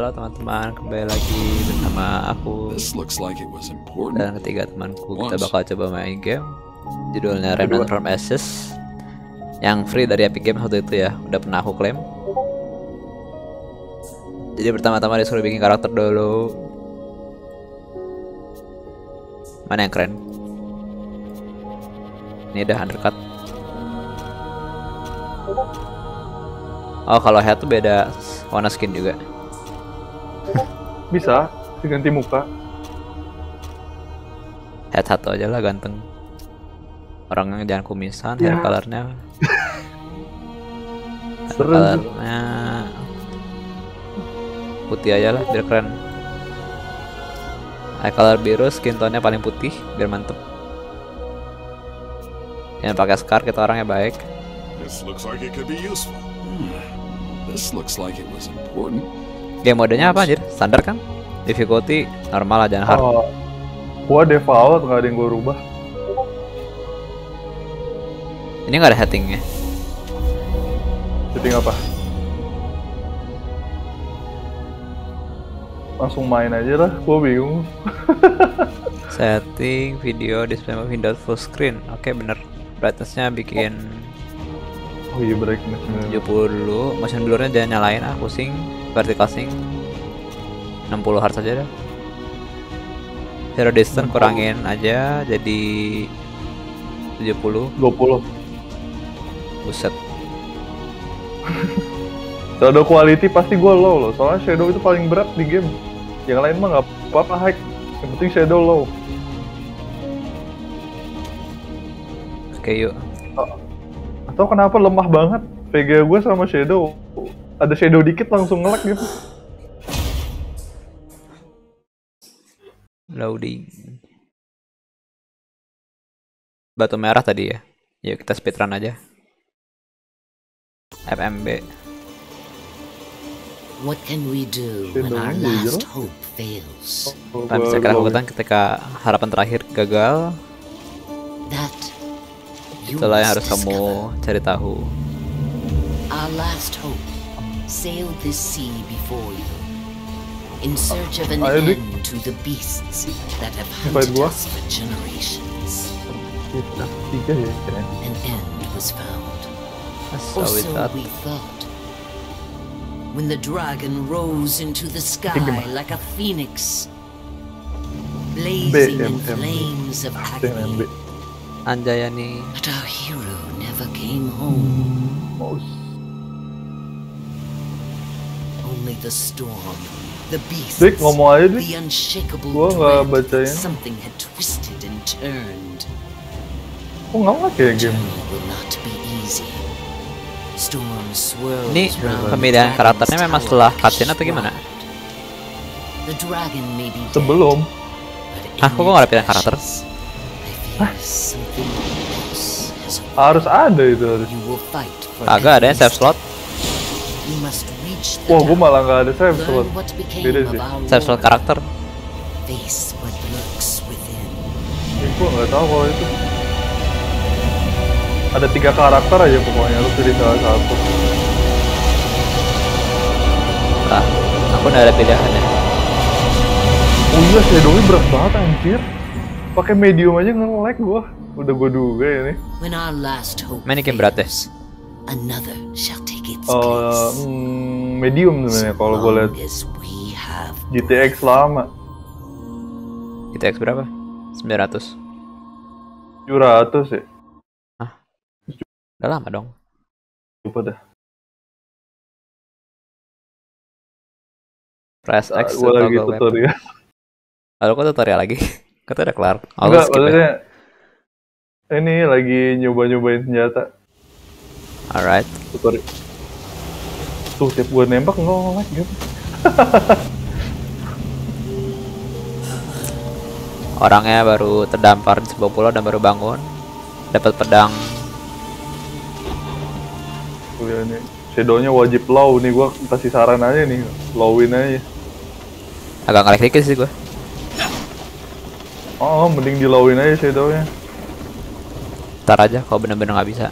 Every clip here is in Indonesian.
Halo teman-teman, kembali lagi bersama aku dan ketiga temanku. Kita bakal coba main game judulnya Remnant From The Ashes yang free dari Epic Games waktu itu ya, udah pernah aku klaim. Jadi pertama-tama disuruh bikin karakter dulu. Mana yang keren? Ini udah undercut. Oh, kalau head tuh beda warna skin juga. Bisa diganti muka. Head satu aja lah, ganteng. Orangnya jangan kumisan, ya. Hair colornya. Colornya putih aja lah, biar keren. Eye color biru, skin tone-nya paling putih, biar mantep. Jangan pakai scar, kita orangnya baik. This looks like it could be useful. This looks like it was important. Game modenya apa anjir? Standar kan? Difficulty normal aja, jangan hard. Gua default, nggak ada yang gua rubah. Ini nggak ada settingnya. Setting apa? Langsung main aja lah, gua bingung. Setting video display window full screen. Oke, bener. Brightnessnya bikin. Oh iya, brightness 70 dulu, motion blurnya jangan nyalain, pusing. Vertical sync 60 Hz aja dah. Zero distance kurangin aja jadi 70. 20. Buset. Shadow quality pasti gue low loh, soalnya shadow itu paling berat di game. Yang lain mah nggak apa-apa hack, yang penting shadow low. Oke, yuk. Atau kenapa lemah banget VGA gue sama shadow? Ada shadow dikit langsung nge-lag gitu. Loading. Batu merah tadi ya. Yuk kita speedrun aja. FMB. What can we do when our last hope fails? Kita bisa kelakukan ketika harapan terakhir gagal. Itulah yang harus kamu cari tahu. Our last hope sailed this sea before you in search of an end to the beasts that have hunted us for generations. An end was found, or so we thought, when the dragon rose into the sky like a phoenix, blazing in flames of agony. Anjayani. But our hero never came home. Only the storm, the beasts, the unshakable dread, something had twisted and turned. The journey will not be easy. Storm swirls round the dragon's tower like she cried. The dragon may be dead, but in ashes, I fear something else has arrived. You will fight for that beast. You must. Wah, gue malah nggak ada save slot. Beda sih. Save slot karakter. Gue nggak tahu kalau itu. Ada 3 karakter aja pokoknya, lu pilih salah satu. Nah, aku nggak ada pilihan ya. Oh iya, shadownya berat banget anjir. Pakai medium aja nge-lag gue. Udah gue duga ini. Main game berat deh. Medium sebenarnya kalau gue lihat. GTX lama. GTX berapa? 900. 700 ya? Ah, udah lama dong. Lupa dah. Press X. Gue lagi tutorial. Lalu kok tutorial lagi? Kata udah kelar. Enggak, maksudnya ini lagi nyoba-nyobain senjata. Alright. Tutorial. Tuh, tiap gue nembak nge-lag gitu. Orangnya baru terdampar di sebuah pulau dan baru bangun. Dapat pedang. Iya nih, shadownya wajib low nih, gue kasih saran aja nih, lowin aja. Agak nge-lag dikit sih gue. Oh, mending di lowin aja shadownya. Ntar aja kalau bener-bener nggak bisa.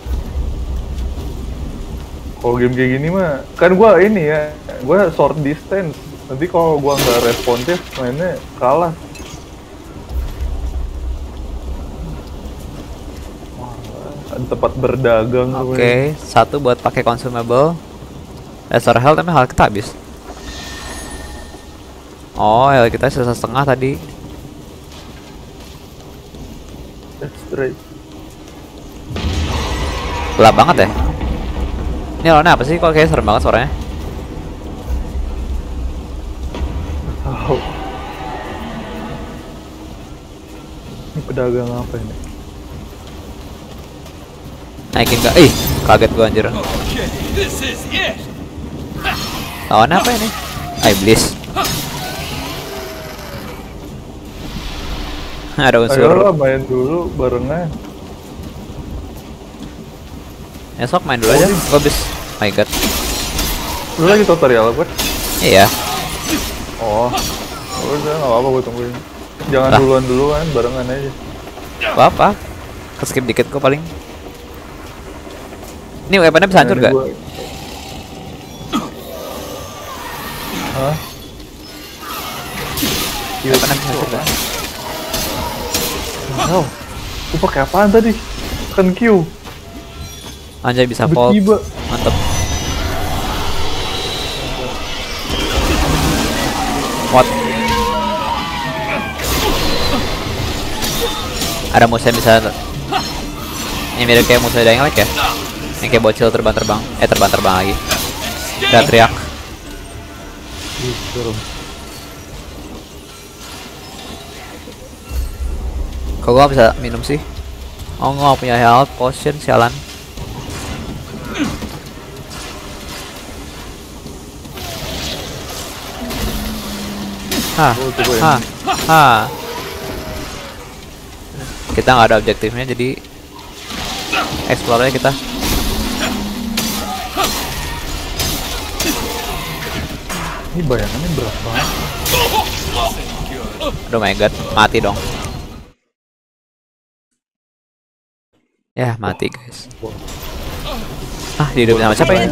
Kalau game kayak gini mah, kan gue ini ya, gue short distance. Nanti kalau gua nggak responsif, mainnya kalah. Ada tempat berdagang. Oke, okay, satu buat pakai consumable. Store health, tapi health kita habis. Oh, health kita sisa setengah tadi. Gelap banget ya. Ini lawannya apa sih? Kok kayak serem banget suaranya? Oh. Ini pedagang apa ini? Naikin ke... Ih! Kaget gua anjir. Lawannya apa ini? Ah, iblis. Ada unsur. Ayolah, main dulu barengnya. Esok main dulu aja, gua abis. My god. Lu lagi tutorial apa? Iya. Oh, udah nggak apa-apa, gue tungguin. Jangan duluan barengan aja. Apa? Keskip dikit kok paling. Ini weaponnya bisa hancur gak? Gua... Hah? Weaponnya bisa hancur gak? Wow, gue pakai apaan tadi? Tekan Q. Anjay, bisa pop. Mantep. What? Ada musuh yang bisa ini mirip kayak musuh Dying Light ya? Yang kayak bocil terbang-terbang. Eh, terbang-terbang lagi. Udah teriak. Kok gua bisa minum sih? Oh, gua gak punya health potion, sialan. Kita nggak ada objektifnya, jadi explore aja kita. Ini bayangannya berapa? Aduh, my god, mati dong. Ya, mati guys. Ah, dihidupin sama siapa ini?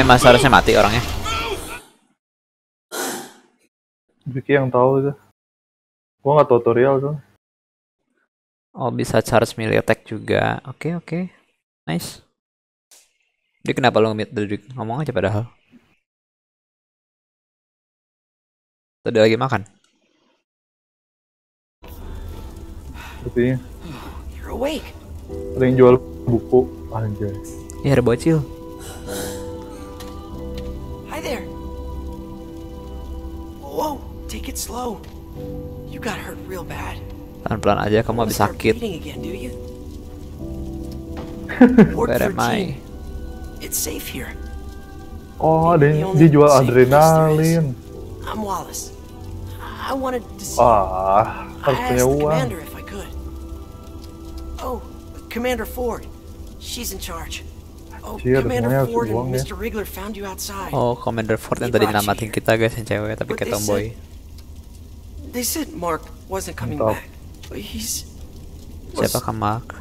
Emang seharusnya mati orangnya. Vicky yang tahu itu. Gua nggak tutorial tuh. Oh, bisa charge melee attack juga. Oke, oke. Nice. Jadi kenapa lo nge-mute dulu? Ngomong aja padahal. Tadi lagi makan. Sepertinya. You're awake. Ada yang jual buku, anjay. Iya, ada bocil. There. Whoa, take it slow. You got hurt real bad. Pelan-pelan aja, kamu habis sakit. Where am I? It's safe here. Oh, dia jual adrenalin. I'm Wallace. I wanted to see. Ah, harus punya uang. Oh, Commander Ford. She's in charge. Oh, Commander Ford and Mr. Rigler found you outside. Oh, Commander Ford yang tadi nyelamatin kita guys, yang cewek tapi kayak tomboy. They said Mark wasn't coming back. Siapakah Mark?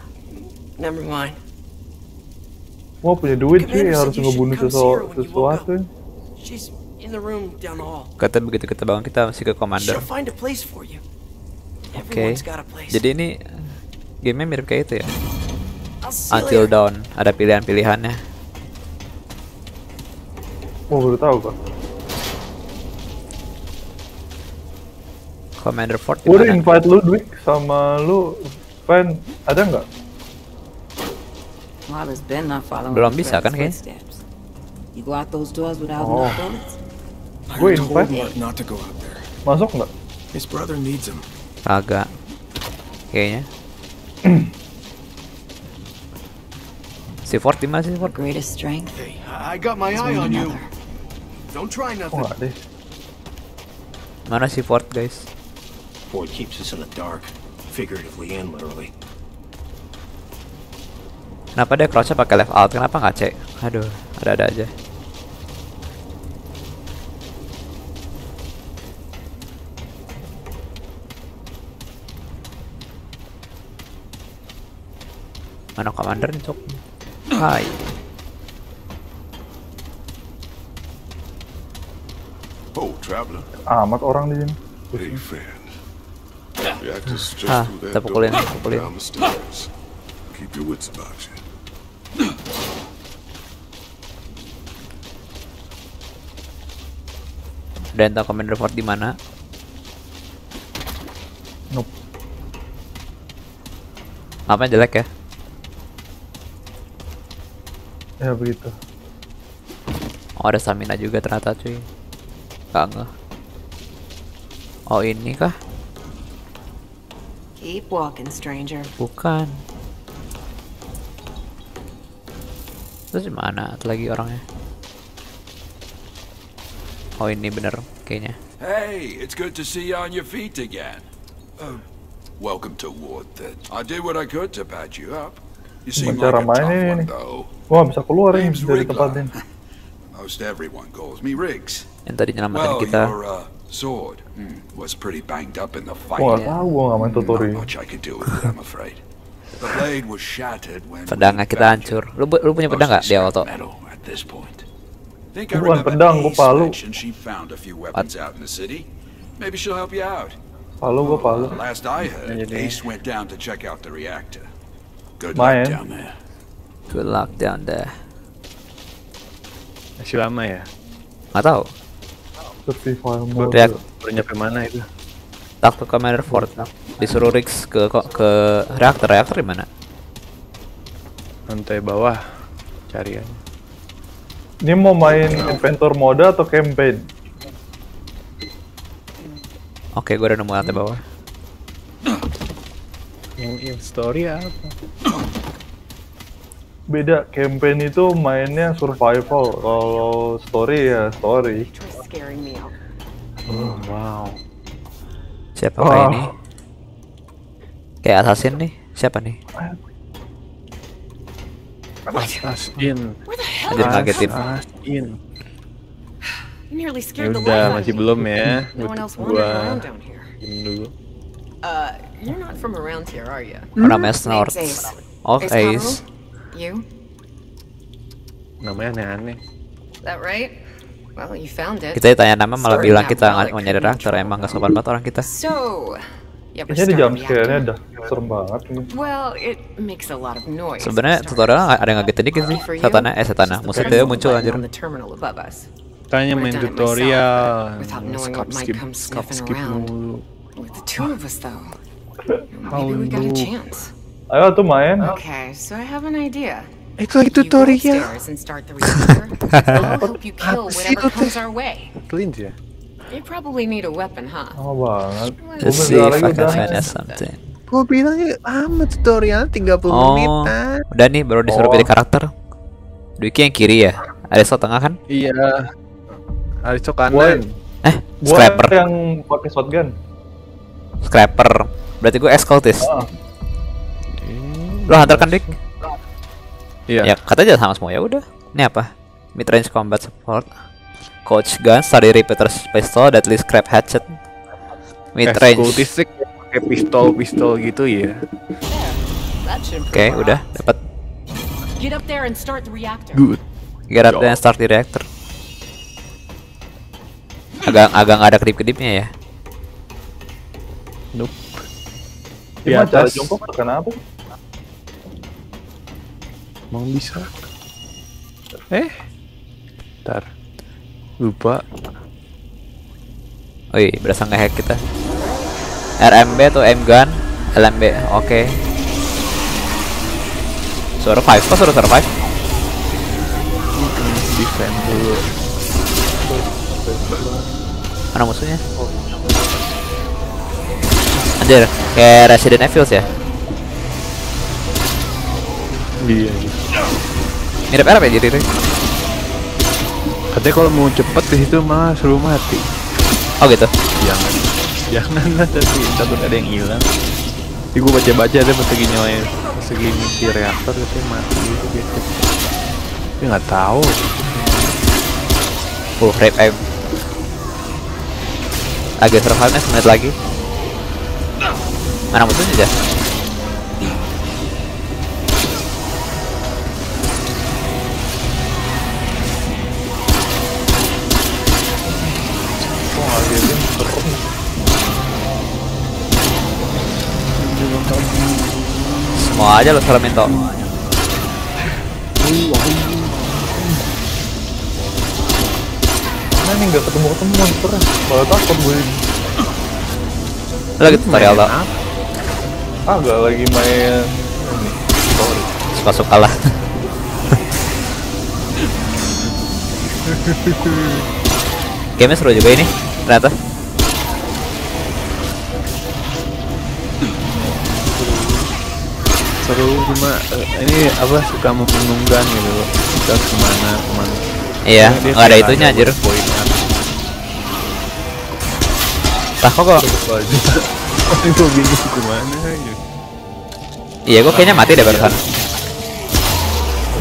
Never mind. Wah, punya duit sih, harus ngebunuh sesuatu. She's in the room down the hall. Kata begitu kita bangun, kita masih ke Commander. Oke. Jadi ini gamenya mirip kayak itu ya. Until Dawn, ada pilihan-pilihannya. Oh, baru tahu kok. Commander Ford. Udah invite lu Dwik sama lu Van, ada nggak? Belum bisa kan kayaknya. Oh. Gue invite masuk nggak? Agak kayaknya. Si Ford dimana sih Ford? Mana si Ford guys? Ford keeps us in the dark, figuratively and literally. Kenapa dia crossnya pakai left alt? Kenapa nggak cek? Aduh, ada-ada aja. Mana Commander nih, Cok? Hai. Oh, traveler. Amat orang di sini. Ah, kita pukulin, pukulin. Dan tahu Commander Ford di mana? Nope. Apa jelek ya? Ya begitu. Oh, ada stamina juga ternyata cuy. Enggak. Oh, ini kah? Keep walking, stranger. Bukan. Terus di mana lagi orangnya? Oh, ini bener kayaknya. Hey, it's good to see you on your feet again. Welcome to Warthedge. I did what I could to patch you up. You seem like a tough one though. Wah, bisa keluar ini dari tempat ini. Most everyone calls me Riggs. Yang tadi nyelamatin kita. Sword was pretty banged up in the fight. Wah, nggak main tutorial. The blade was shattered when. Pedangnya kita hancur. Lu punya pedang nggak, dia Oto? Bukan pedang, gua palu. Palu, gua palu. Main. Good luck down there. Masih lama ya? Nggak tahu. Reaktor nyampe mana itu? Tak ke Commander Ford. Disuruh Riggs ke reaktor. Reaktor di mana? Lantai bawah. Cari aja. Ini mau main inventor mode atau campaign? Oke, gue udah nemu lantai bawah. Yang in story apa? Beda, campaign itu mainnya survival. Kalau story ya story. Oh, wow. Siapa kayak ini? Kayak assassin nih? Siapa nih? Assassin. Jadi ngagetin. Udah, masih belum ya. Gua dulu. You're not from around here, are you? Namanya Snort of Ace. You? Namanya aneh-aneh. That right? Well, you found it. Kita ditanya nama malah bilang kita mau nyari reaktor. Emang gak sopan banget orang kita. Biasanya di jam sekiannya udah serem banget. Sebenarnya tutorial ada yang ngagetin dikit sih. Satana, musuhnya muncul anjir. Tanya main tutorial. Skip mulu. Ayo tuh main. Itu lagi tutorial. Clean ya. You probably need a weapon, huh? Oh, let's see if I can find something. Gua bilangnya tutorial 30 menitan. Udah nih, baru disuruh pilih karakter. Duki yang kiri ya? Aristo tengah kan? Iya. Aristo kanan. Scrapper yang pakai shotgun. Scrapper. Berarti gua escoltist. Lo hunter kan, Dik? Iya. Ya, kata aja sama semua ya udah. Ini apa? Mid range combat support. Coach Gun, Study Repeater Pistol, Deadly Scrap Hatchet, Mid Range. Kultisik pakai pistol gitu ya. Oke, udah dapat. Get up there and start the reactor. Agak nggak ada kedip-kedipnya ya. Nope. Gimana cara jongkok? Kenapa? Mau bisa? Ntar. Lupa. Oi, berasa ngehack kita. RMB atau M gun? LMB. Oke. Survive, kok suruh survive? Defend dulu. Mana musuhnya? Anjir, kayak Resident Evil ya? Iya. Mirip apa ya diri? Katanya kalau mau cepet di situ malah suruh mati. Oh gitu. Janganlah tapi takut ada yang hilang. Jadi gue baca-baca ada persegi nyalain persegi si reaktor katanya mati gitu gitu. Tapi nggak tahu. Rip aim. Agak survive-nya semenit lagi. Mana musuhnya aja? aja lo salamin toh. Nah ini nggak ketemu monster. Kalau takut gue lagi tutorial toh. Ah nggak lagi main ini. Suka-suka lah. Game seru juga ini ternyata. Seru cuma ini apa suka membingungkan gitu loh. Kita kemana. Iya, nggak ada itunya anjir. Lah kok itu bingung kemana aja. Iya, gua kayaknya mati deh barusan.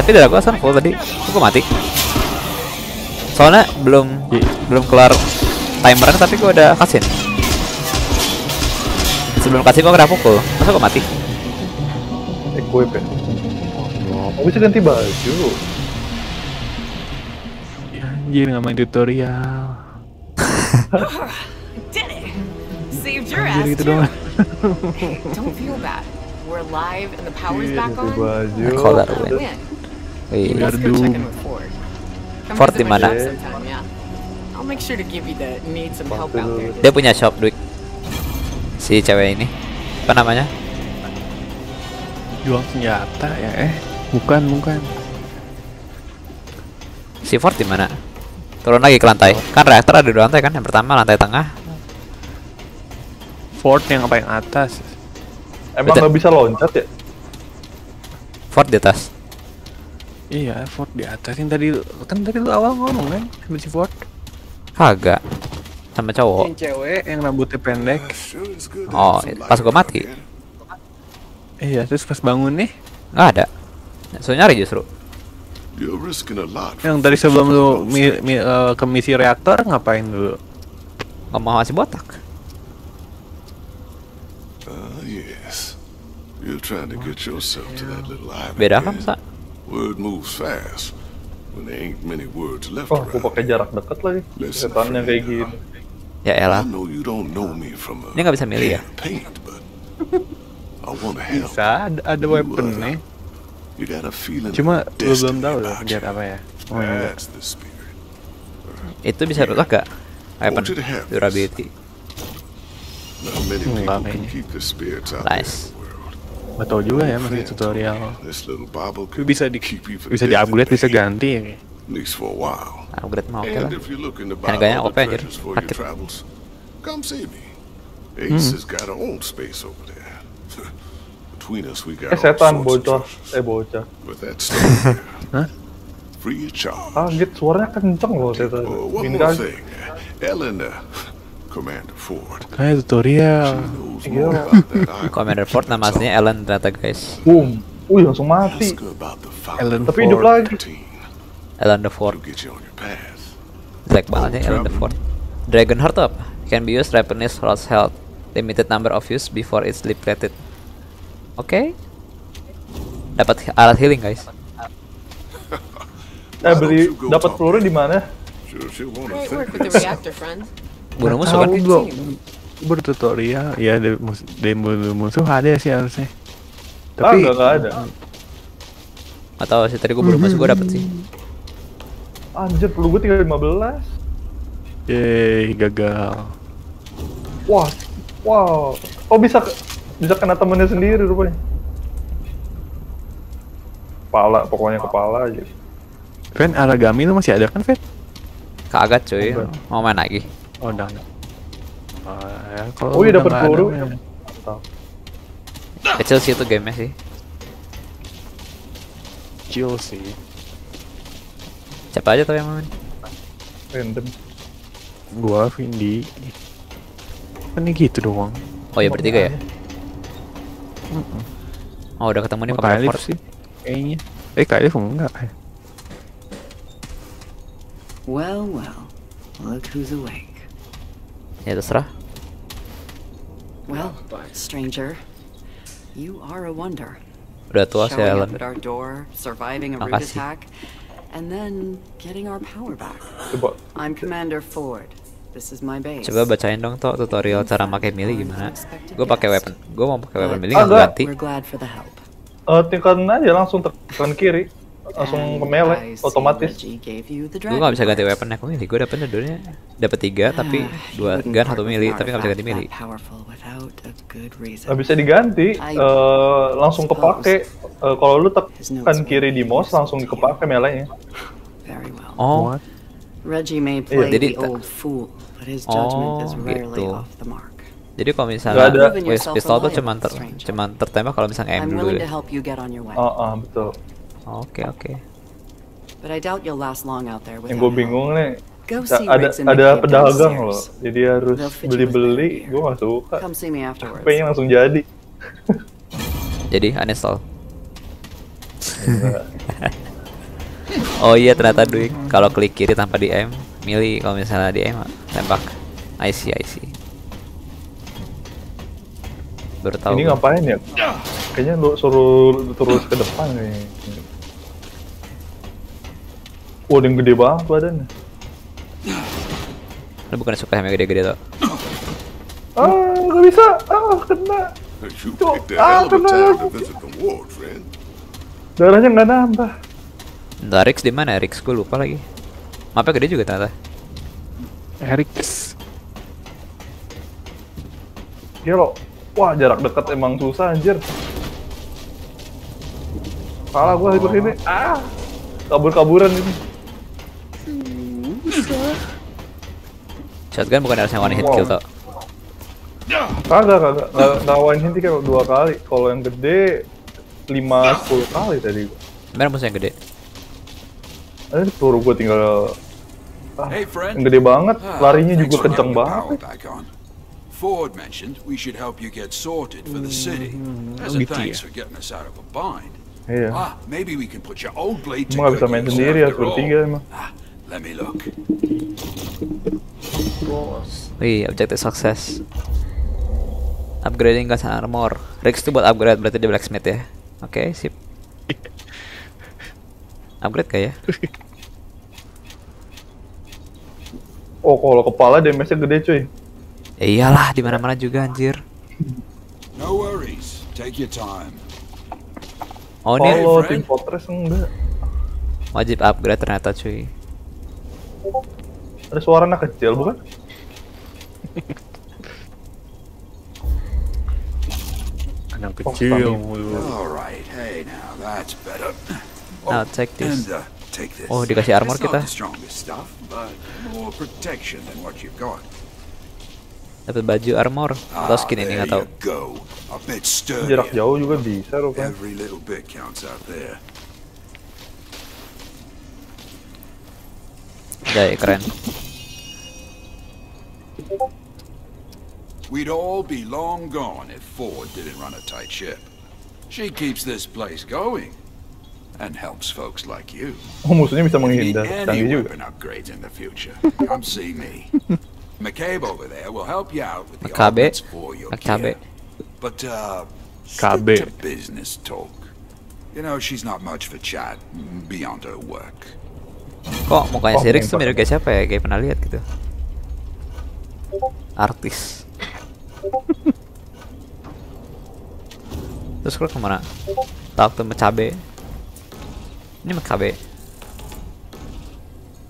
Tapi darah gua full tadi, gua mati. Soalnya belum kelar timer tapi gua udah kasin. Sebelum kasin gua kena pukul, masa gua mati? Equip ya? Oh, bisa ganti baju. Anjir, nggak main tutorial. Anjir gitu doang. Iya, ganti baju. Color win. Biar Ford di mana? Dia punya shop duit. Si cewek ini apa namanya? Jual senjata ya? Bukan. Si Ford di mana? Turun lagi ke lantai. Kan reaktor ada dua lantai kan? Yang pertama lantai tengah. Ford yang apa yang atas? Emang nggak bisa loncat ya? Ford di atas. Iya, Ford di atas yang tadi kan tadi lu awal ngomong kan sama si Ford. Kagak. Sama cowok. Yang cewek yang rambutnya pendek. Oh, pas gua mati. Iya, terus pas bangun nih nggak ada. So nyari justru. Yang dari sebelum lu ke misi reaktor ngapain dulu? Ngomong masih botak. Yes. You're trying to get yourself to that little island. Beda kan, Sa? Word moves fast when there ain't many words left. Oh, aku pakai jarak dekat lagi. Setannya kayak gini. Ya elah. Ini nggak bisa milih ya? Bisa, ada weapon nih. Cuma lu belum tahu loh lihat apa ya. Oh, ya. Itu bisa rusak gak? Weapon durability. Enggak kayaknya. Nice. Gak tau juga ya masih tutorial. Bisa di-upgrade, bisa ganti. Upgrade mah oke lah. Harganya oke anjir. Sakit. Setan bocah. Bocah. Hah? Kaget, suaranya kenceng loh setan. Ini kan Commander Ford. Kayak tutorial. Commander Ford nama aslinya Ellen ternyata guys. Boom. Wih langsung mati. Ellen tapi hidup lagi. Ellen the Ford. Black banget ya Ellen the Ford. Dragon Heart apa? Can be used replenished lost health. Limited number of use before it's depleted. Oke. Dapat alat healing guys. Beli dapat peluru di mana? Bunuh musuh kan? Bertutorial, ya demo musuh ada sih harusnya. Tapi nggak ada. Atau sih tadi gue baru masuk gue dapet sih. Anjir, peluru gue 315. Yeay, gagal. Wah, wow. Oh bisa kena temennya sendiri rupanya. Kepala, pokoknya kepala aja. Fen, Aragami lu masih ada kan, Fen? Kagak cuy, mau main lagi. Oh, udah. Ya, oh iya dapat peluru. Kecil sih itu gamenya sih. Kecil sih. Siapa aja tau yang main? Random. Gua, Vindi. Ini gitu doang. Oh iya bertiga ya? Oh udah ketemu nih pakai Ford sih. Kayaknya. Kayaknya enggak. Well, look who's awake. Ya terserah. Well, stranger, you are a wonder. Udah tua sih Ellen. Makasih. I'm Commander Ford. This is my base. Coba bacain dong toh tutorial cara pakai mili gimana. Gue pakai weapon. Gue mau pakai weapon mili nggak ganti. tekan aja langsung tekan kiri. Langsung ke melee otomatis. Gue gak bisa ganti weapon mili, gue dapetnya dunia dapet 3 tapi 2 gun 1 mili, tapi gak bisa ganti mili. Gak bisa diganti, langsung kepake. Kalau lu tekan kiri di mouse langsung kepake melee-nya. Oh, jadi gitu. Jadi kalau misalnya waist pistol tuh cuman tertembak kalau misalnya aim dulu. Betul. Oke. Yang gue bingung nih, ada pedagang loh, jadi harus beli-beli, gue gak suka. Pengen langsung jadi. Jadi uninstall. Oh iya ternyata duit, kalau klik kiri tanpa di aim, milih kalau misalnya di aim tembak. I see. Bertahu. Ini ngapain ya? Kayaknya lu suruh terus ke depan nih. Wah, yang gede banget badannya. Lu bukan suka yang gede-gede tuh. Gak bisa. Kena. Kena. Darahnya nggak nambah. Ntar Rix di mana? Rix gue lupa lagi. Mapnya gede juga ternyata. Rix. Gelo. Wah, jarak dekat emang susah anjir. Salah gua ikut ini. Kabur-kaburan ini. Shotgun bukan harusnya one hit kill toh. Kagak. Enggak one hit kayak 2 kali. Kalau yang gede 5-10 kali tadi gua. Mana musuh yang gede? Aduh, peluru gua tinggal. Yang gede banget, larinya juga kenceng banget. Ford mentioned we should help you get sorted for the city. As a thanks for getting us out of a bind. Maybe we can put your old blade to good use after all. Let me look. Wih, objektif sukses. Upgrading gas armor. Rix itu buat upgrade, berarti dia blacksmith ya. Oke, sip. Upgrade kayak ya? Oh, kalau kepala damage-nya gede cuy. Ya iyalah, di mana-mana juga anjir. No worries, take your time. Oh, ini tim Fortress enggak. Wajib upgrade ternyata, cuy. Ada suara anak kecil, bukan? Anak kecil. Alright, hey now that's better. Now take this. Oh, dikasih armor kita. Dapat baju armor atau skin ini nggak tahu. Jarak jauh juga bisa rupanya. Jadi keren. We'd all be long gone if Ford didn't run a tight ship. She keeps this place going and helps folks like you. Musuhnya bisa menghindar, canggih juga. Come see me. McCabe over there will help you out with the options for your kid. But stick to business talk. You know she's not much for chat beyond her work. Kok mukanya si Rix tuh mirip kayak siapa ya? Kayak pernah lihat gitu. Artis. Terus keluar kemana? Talk to McCabe. Ini McCabe.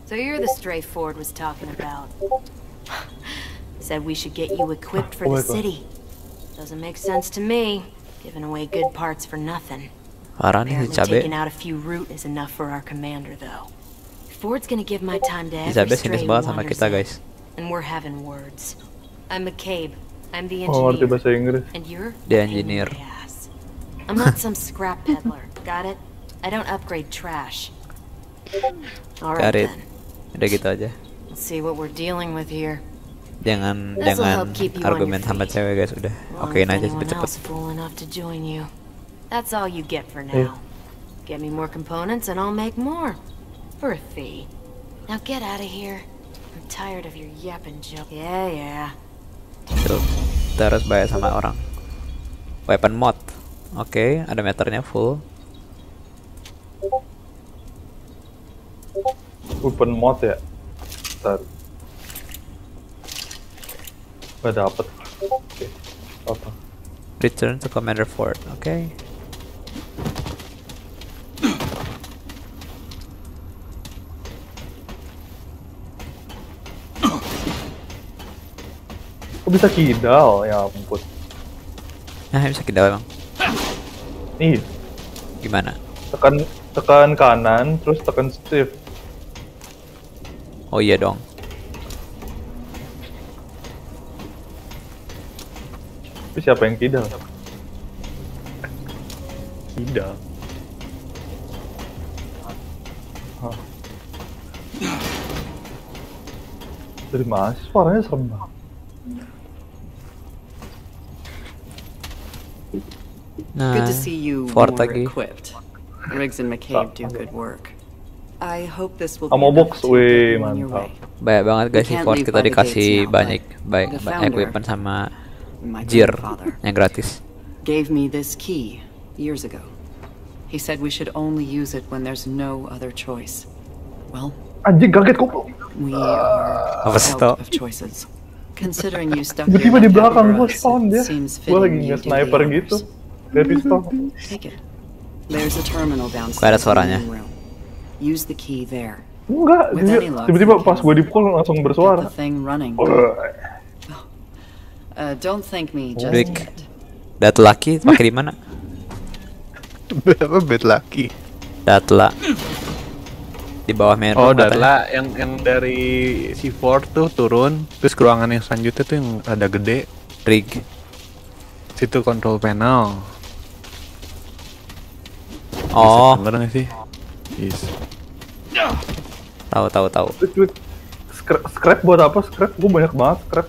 So you're the stray Ford was talking about. Said we should get you equipped for the city. Doesn't make sense to me. Giving away good parts for nothing. Taking out a few root is enough for our commander, though. Ford's gonna give my time to every stray wanderer, and we're having words. I'm McCabe. I'm the engineer. And you're the engineer. I'm not some scrap peddler. Got it? I don't upgrade trash. Got it. Udah gitu aja. Let's see what we're dealing with here. Jangan argumen sama cewek guys, udah okein aja cepet-cepet. Tuh, kita harus bayar sama orang. Weapon mod. Oke, ada meternya full. Weapon mod ya. Bentar. Gak dapet. Oke. Return to Commander Ford. Oke. Kok bisa kidal? Ya ampun. Nah, bisa kidal emang. Nih. Gimana? Tekan kanan, terus tekan shift. Oh iya dong. Tapi siapa yang kidal? Kidal. Hah. Dari mas, suaranya serem banget. Nah, good to see you more equipped. Riggs and McCabe do good work. I hope this will be box way. Mantap. Banyak banget guys support kita dikasih banyak weapon sama gear yang gratis. Gave me this key years ago. He said we should only use it when there's no other choice. Well, anjing kaget kok. We are out of choices. Considering you stuck here. Tiba-tiba di belakang gua spawn dia. Gua lagi nge-sniper gitu. Dari pistol. Kayak ada suaranya. Enggak, tiba-tiba pas gue dipukul langsung bersuara. Rick, dat laki pakai di mana? Berapa bed laki? Datla di bawah merah. Oh, datla yang dari C4 tuh turun, terus ke ruangan yang selanjutnya tuh yang ada gede. Rick, situ control panel. Oh, bener nggak sih? Yes. Tahu. Scrap buat apa? Scrap gue banyak banget. Scrap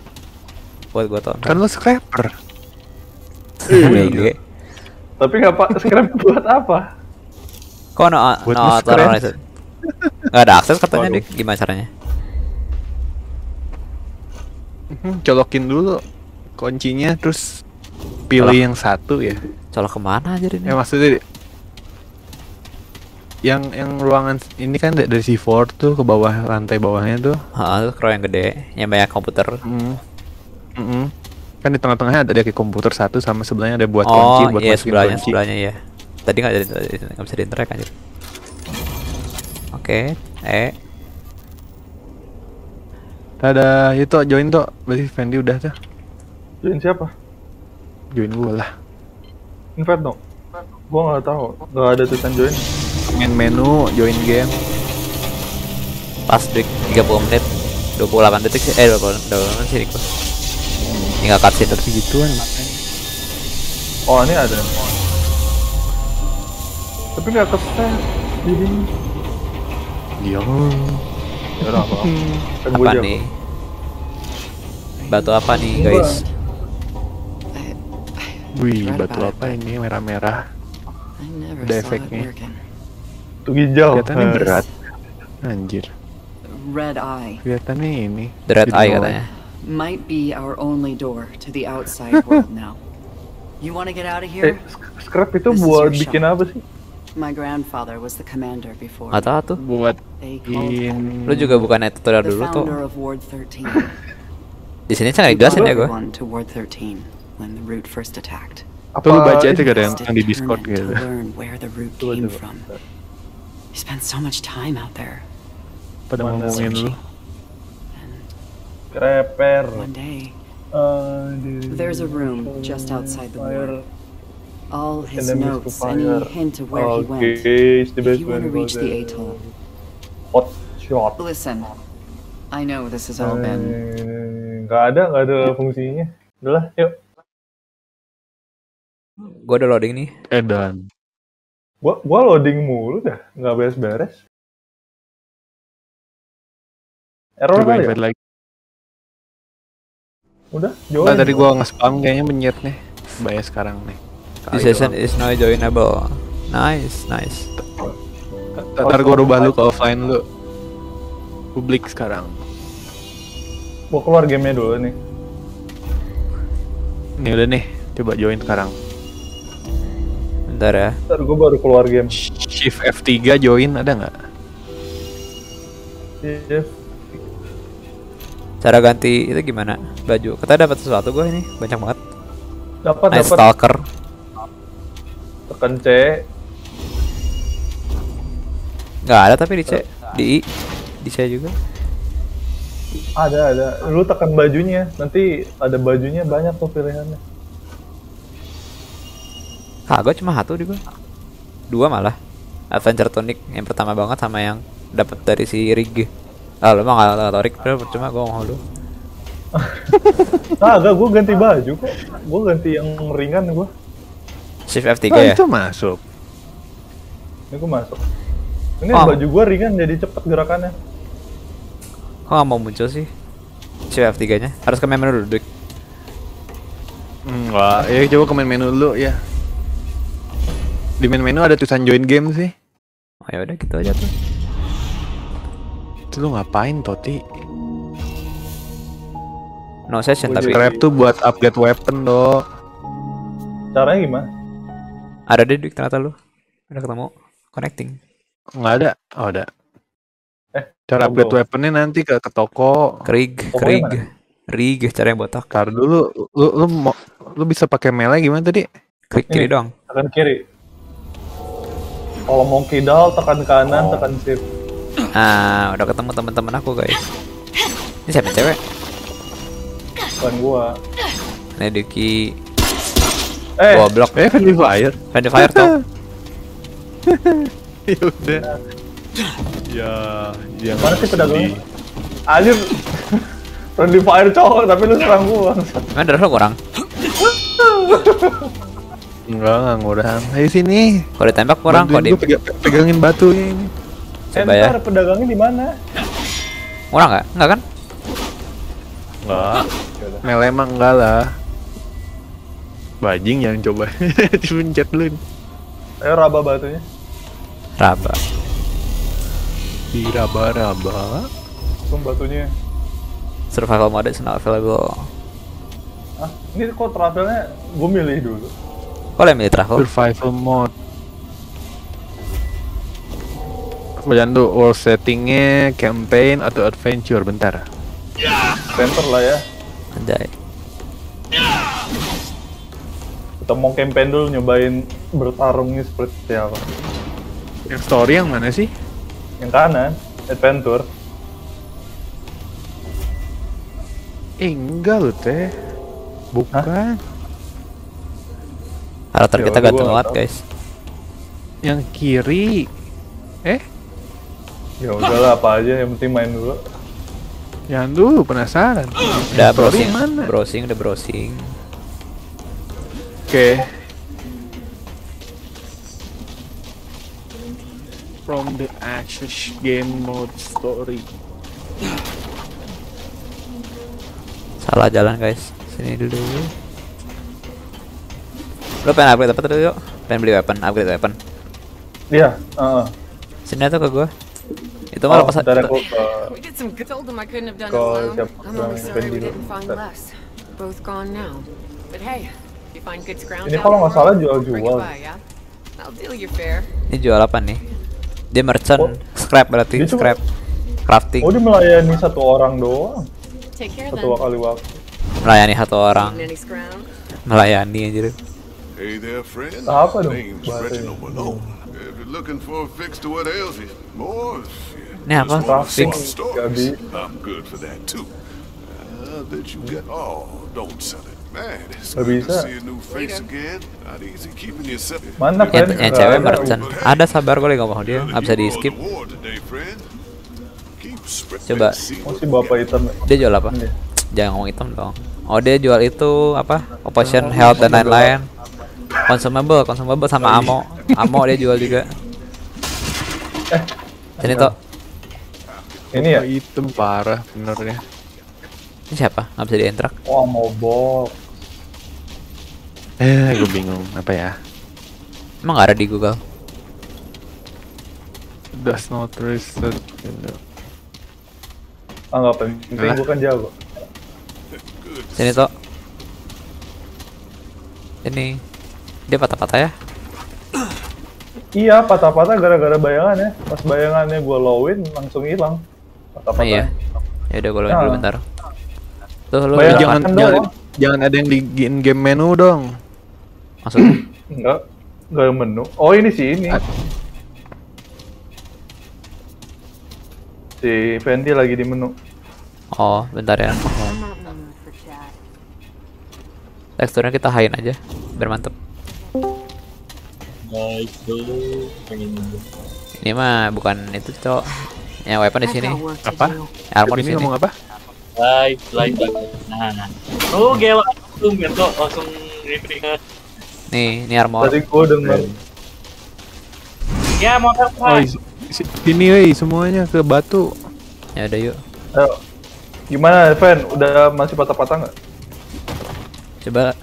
buat gue tau. Kan lo scrapper. Tapi ngapa scrap buat apa? Kok no scrap? Gak ada akses katanya. Gimana caranya? Colokin dulu kuncinya, terus pilih yang satu ya. Colok kemana aja ini? Maksudnya yang ruangan ini kan dari C4 tuh ke bawah, lantai bawahnya tuh. Ah, itu ruang yang gede, yang banyak komputer. Kan di tengah-tengahnya ada kayak komputer satu, sama sebelahnya ada buat kunci buat masukin kunci. Sebelahnya ya. Tadi nggak bisa di-interact aja. Oke. Tada, itu join tuh, berarti Fendi udah tuh. Join siapa? Join gua lah. Invite dong. Gua nggak tahu, nggak ada tulisan join. Main menu, join game. Pas 30 menit 28 detik sih, 28 sih Riko. Tinggal cutscene terus gituan. Oh, ini ada. Tapi nggak kesan jadi. Dia. Ya udah apa? Apa nih? Batu apa nih, guys? Wih, batu apa ini merah-merah? Ada efeknya. Tuh hijau. Kelihatannya berat. Anjir. Red eye. Kelihatannya ini. Red eye katanya. Might be our only door to the outside world now. You want to get out of here? Scrap itu buat bikin apa sih? My grandfather was the commander before. Atau buat bikin. Lu juga bukan editor dulu tuh. Di sini saya jelasin ya gue. Apa lu baca itu gak ada yang di Discord gitu? You spend so much time out there. Pada ngomongin lu. Scrapper. There's a room just outside the ward. All his notes, any hint of where he went. If you want to reach the atoll. Listen, I know this has all been. Gak ada fungsinya. Udah, yuk. Gua udah loading nih. Edan. Gua loading mulu dah, nggak beres-beres. Error kali ya? Lagi. Udah, join. Nah, tadi gua nge-spam kayaknya menyet nih. Bahaya sekarang nih. This session is now joinable. Nice. Ntar gua rubah lu ke offline lu. Publik sekarang. Gua keluar gamenya dulu nih. Nih udah nih, coba join sekarang. Bentar ya. Bentar, gue baru keluar game. Shift F3 join ada nggak? Yes. Cara ganti itu gimana? Baju. Kita dapat sesuatu gue ini banyak banget. Dapat. Stalker. Tekan C. Nggak ada tapi di C, di I, di C juga. Ada. Lu tekan bajunya, nanti ada bajunya banyak tuh pilihannya. Gue cuma satu di gua. Dua malah. Adventure Tonic yang pertama banget sama yang dapat dari si Rig. Ah, lu mah enggak tarik, cuma gua mau lu. Agak gua ganti baju kok. Gua ganti yang ringan gua. Shift F3 ya. Itu masuk. Ini gua masuk. Ini baju gua ringan jadi cepet gerakannya. Kok gak mau muncul sih? Shift F3-nya. Harus ke main menu dulu, Dik. Wah, ya coba ke main menu dulu ya. Di main menu ada tulisan join game sih. Oh, ya udah gitu aja tuh. Itu lu ngapain, Toti? No session tapi Scrap tuh buat upgrade weapon dong. Caranya gimana? Ada deh Dik ternyata lu. Udah ketemu connecting. Enggak ada. Oh, ada. Cara upgrade weaponnya nanti ke toko. Rig, cara yang botak. Tar dulu, lu bisa pakai melee gimana tadi? Klik kiri dong. Tekan kiri. Kalau mau kidal tekan kanan, tekan shift. Ah, udah ketemu teman-teman aku guys. Ini siapa cewek? Bukan gua. Ini Diki. Goblok. Friendly fire tuh. Ya udah. Ya, mana sih pedagangnya? Anjir, friendly fire cowok, tapi lu serang gua. Mana darah lu kurang? Enggak kurang. Ayo sini. Kalau ditembak kurang, kok di pegangin batu ini. Coba ya. Pedagangnya di mana? Kurang enggak? Enggak kan? Enggak. Mele emang enggak lah. Bajing yang coba. Dipencet dulu. Ayo raba batunya. Raba. Diraba-raba. Batunya. Survival mode is not available. Ah, ini kok travelnya gue milih dulu. Boleh milih travel. Survival mode. Kemudian tuh world settingnya campaign atau adventure bentar. Adventure lah ya. Anjay. Kita mau campaign dulu nyobain bertarungnya seperti apa. Yang story yang mana sih? Yang kanan, adventure. Enggak lu teh. Bukan. Karakter kita ganteng banget guys. Yang kiri. Ya udahlah apa aja yang penting main dulu. Yang dulu penasaran. Udah browsing mana? Browsing. Oke. From the Ashes game mode story. Salah jalan guys, sini dulu. Lo pengen upgrade apa tadi yuk? Pengen beli weapon, upgrade weapon. Iya. Sini atau ke gua? Itu malah pas ada. Ini kalau nggak salah jual. Ini jual apa nih? Dia merchant, scrap berarti, scrap crafting. Dia melayani satu orang doang. Satu kali waktu. Melayani satu orang. Melayani anjir. Apa dong? Ini apa? Crafting. Gak bisa. Mana yang cewek merchant? Ada sabar gue lagi ngomong dia, gak bisa di skip. Coba. Bapak hitam. Dia jual apa? Jangan ngomong hitam dong. Oh dia jual itu apa? Potion, health dan lain-lain. Consumable sama ammo. Ammo dia jual juga. Ini tuh. Ini ya? Hitam parah benernya. Ini siapa? Gak bisa dientrak. Oh mobok. Gue bingung apa ya? Emang gak ada di Google? Does not research. Enggak penting, bukan jago. Sini toh. Ini dia patah-patah ya? Iya patah-patah gara-gara bayangannya. Pas bayangannya gue lowin langsung hilang. Patah-patah. Iya. Ya udah gue lowin dulu bentar. Tuh, lu jangan ada yang di game menu dong. Maksudnya? Enggak yang menu. Oh ini sih ini. Si Fendi lagi di menu. Oh, bentar ya. Teksturnya kita high-in aja, biar mantep. Ini mah bukan itu, Cok. Ya, weapon di sini. Apa? Armor di sini. Ngomong apa? Nah. Oh, gila. Langsung ribet. Nih, ini armor. Tadi gua denger. Ya, motor gua. Sini weh, semuanya ke batu. Ya udah yuk. Ayo. Gimana, Fen? Udah masih patah-patah nggak? Coba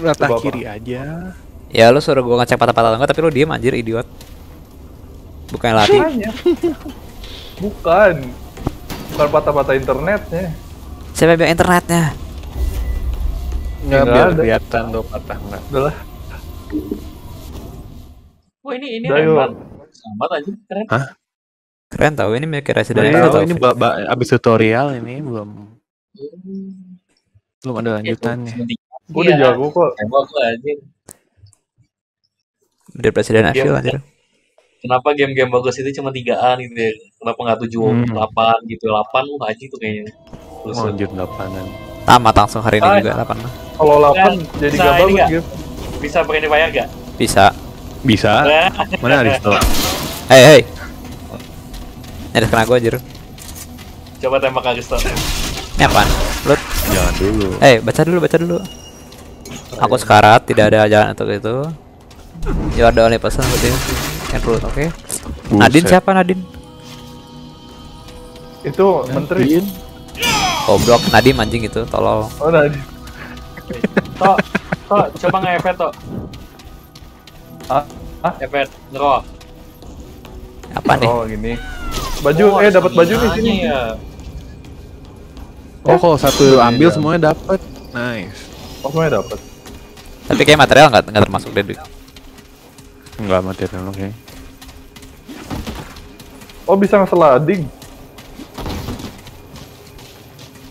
rata kiri aja. Ya lu suruh gua ngecek patah-patah enggak, tapi lu diem anjir, idiot. Bukan lari. Bukan. Bukan patah-patah internetnya. Siapa bilang internetnya? Ya, biar kelihatan tuh patah enggak. Udahlah. Wah, ini rembat. Rembat aja, keren. Hah? Keren tau, ini milik Resident Evil. Ini abis tutorial ini belum ada lanjutannya. Gue udah jago kok. Dari Resident Evil anjir. Kenapa game-game bagus itu cuma 3-an gitu ya? Kenapa nggak 7, 8 gitu? 8 lu aja tuh kayaknya. Lanjut 8-an. Tamat langsung hari ini juga 8. Kalau 8 jadi gak bagus gitu. Bisa pakai dibayar gak? Bisa. Mana ada setelah? Hei. Ada kena gue anjir. Coba tembak Agustus. Ini apaan? Loot? Jangan dulu. Baca dulu. Aku sekarat, tidak ada jalan untuk itu. You are the only person with this and root, oke. Nadine siapa Nadine? Itu menteri. Goblok, Nadine anjing itu, tolong. Oh Nadine. Tok, coba nge-event Tok. Hah? Event, ngerol. Apa nih? Oh gini. Baju, dapat baju di sini. Oh, kalau satu ambil semuanya dapat. Nice. Oh, semuanya dapat. Tapi kayak material nggak termasuk deh. Enggak material, oke. Oh, bisa nge-sliding.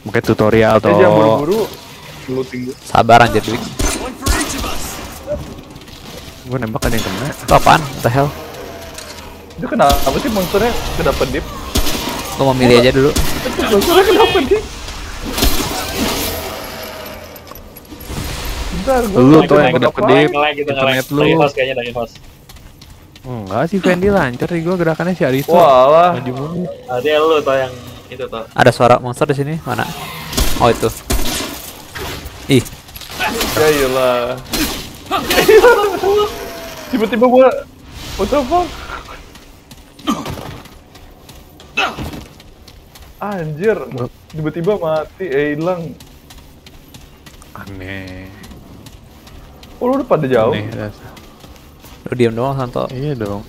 Pakai tutorial atau jangan buru-buru. Sabar anjir, Dwik. Gua nembak ada yang kena. Itu apaan? What the hell? Itu kenapa sih monsternya kenapa dip? Lo mau milih aja dulu. Monsternya kenapa dip? Lu tuh yang kedap kedip internet lu. Enggak sih, Fendi lancar sih, gua gerakannya si Arito. Walah. Ada lu tuh yang itu tuh. Ada suara monster di sini mana? Oh itu. Ih. Ya iyalah. Tiba-tiba gua what the fuck? Anjir, tiba-tiba mati, hilang. Aneh. Oh, lu udah pada jauh. Aneh, lu diam doang, Santo. Iya dong.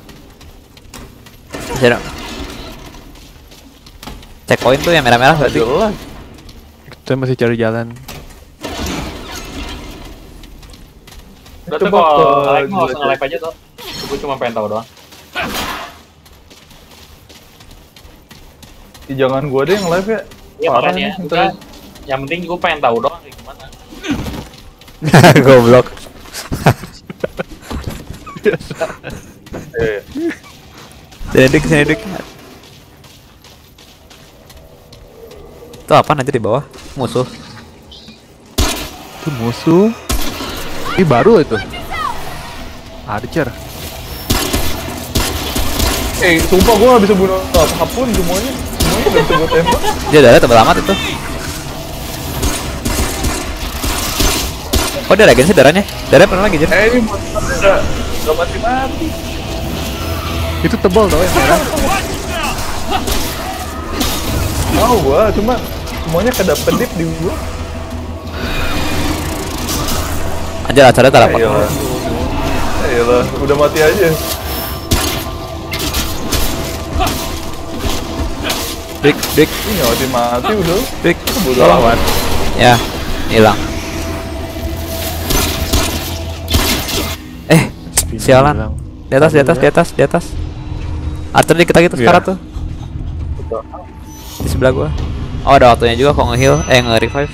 Jarak. Checkpoint tuh yang merah-merah berarti. Kita masih cari jalan. Udah tuh kalau like mau langsung live aja tuh. Gue cuma pengen tahu doang. Jangan gua deh yang live ya. Iya makanya. Yang penting gua pengen tahu doang kayak gimana. Goblok. Sedik. Itu apaan aja di bawah? Musuh. Itu musuh. Ini baru itu. Archer. Sumpah gua gak bisa bunuh apapun semuanya. Dia udah ada tebal amat itu. Oh, dia lagi sih darahnya. Darahnya penuh lagi, Jen. Ini monster udah mati-mati. Itu tebal tau yang merah. Wow, gua cuma semuanya kedap kedip di gua. Aja acaranya tarapan. Ayolah, udah mati aja. Dik, ini udah mati udah. Dik, keburu lawan. Ya, hilang. Sialan. Di atas. Atur dikit lagi tuh sekarang tuh. Di sebelah gua. Oh, ada waktunya juga kok nge-heal, nge-revive.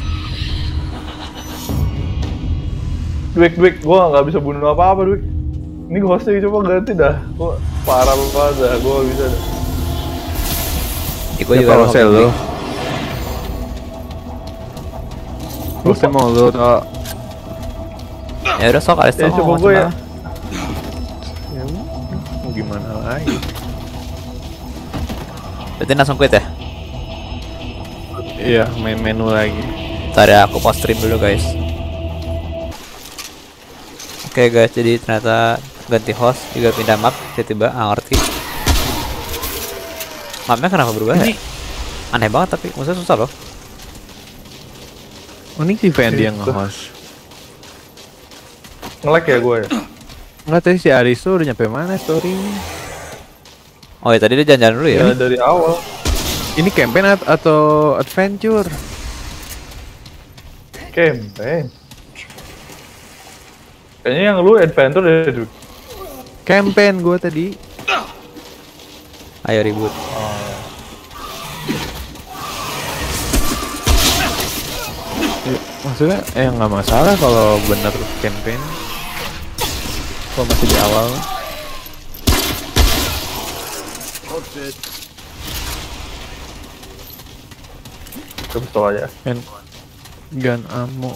Dwik, gua nggak bisa bunuh apa-apa, Dwik. Ini gua hostnya coba ganti dah. Gua parah banget dah, gua bisa dah. Ecco io Rosello. Questo è modo da... lo so kali sama gue ya. Ya mau gimana lagi? Berarti langsung quit ya? Iya, main menu lagi. Ntar ya, aku post stream dulu guys. Oke guys, jadi ternyata ganti host juga pindah map tiba-tiba, ngerti. Mapnya kenapa berubah ya? Aneh banget tapi, maksudnya susah loh. Unik sih Fendi yang nge-host. Nge-lag ya gue ya? Enggak, tadi si Arisu udah nyampe mana story-nya? Oh ya, tadi dia jalan-jalan dulu ya? Ya dari awal. Ini campaign atau adventure? Campaign. Kayaknya yang lu adventure deh. Campaign gue tadi. Ayo ribut. Maksudnya, nggak masalah kalau bener campaign. Kalau masih di awal. Coba tol aja. Gun ammo.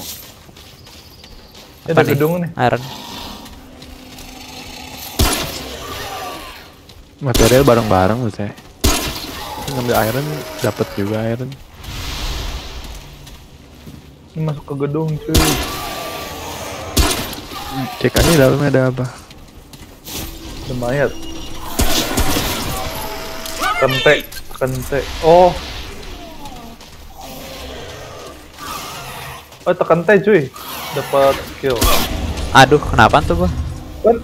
Ada gedung nih. Iron. Material bareng-bareng loh saya. Ngambil iron, dapat juga iron. Masuk ke gedung cuy. Cek aja dalamnya ada apa. Semayat. Kentek, kentek. Oh. Oh tekan T cuy. Dapat kill. Aduh, kenapa tuh gua? Kan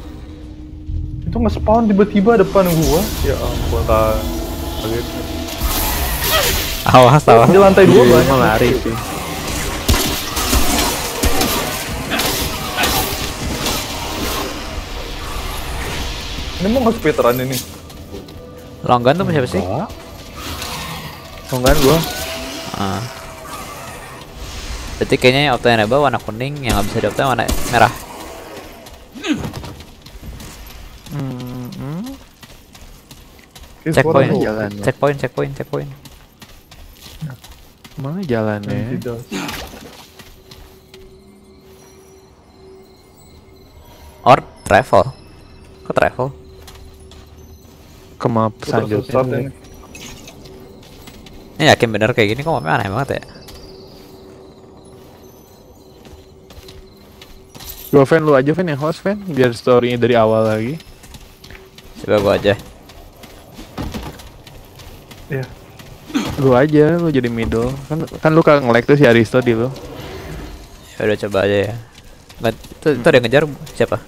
itu nge-spawn tiba-tiba depan gua. Ya ampun, kaget. Awas, awas. Di lantai 2 banyak lari sih. Ini mau nge-speedrun ini. Longgan tuh siapa sih? Longgan gua. Berarti kayaknya yang obtainable warna kuning, yang nggak bisa diobtain warna merah. Checkpoint, checkpoint, checkpoint, checkpoint. Mana jalannya? Or travel? Ke travel? Ke map selanjutnya. Ini yakin bener kayak gini kok mapnya aneh banget ya? Gua fan, lu aja fan yang host fan, biar storynya dari awal lagi. Coba gua aja. Iya. Lu aja, lu jadi middle. Kan lu kalau nge-lag tuh si Aristo di lu. Ya udah coba aja ya. Itu ada yang ngejar siapa?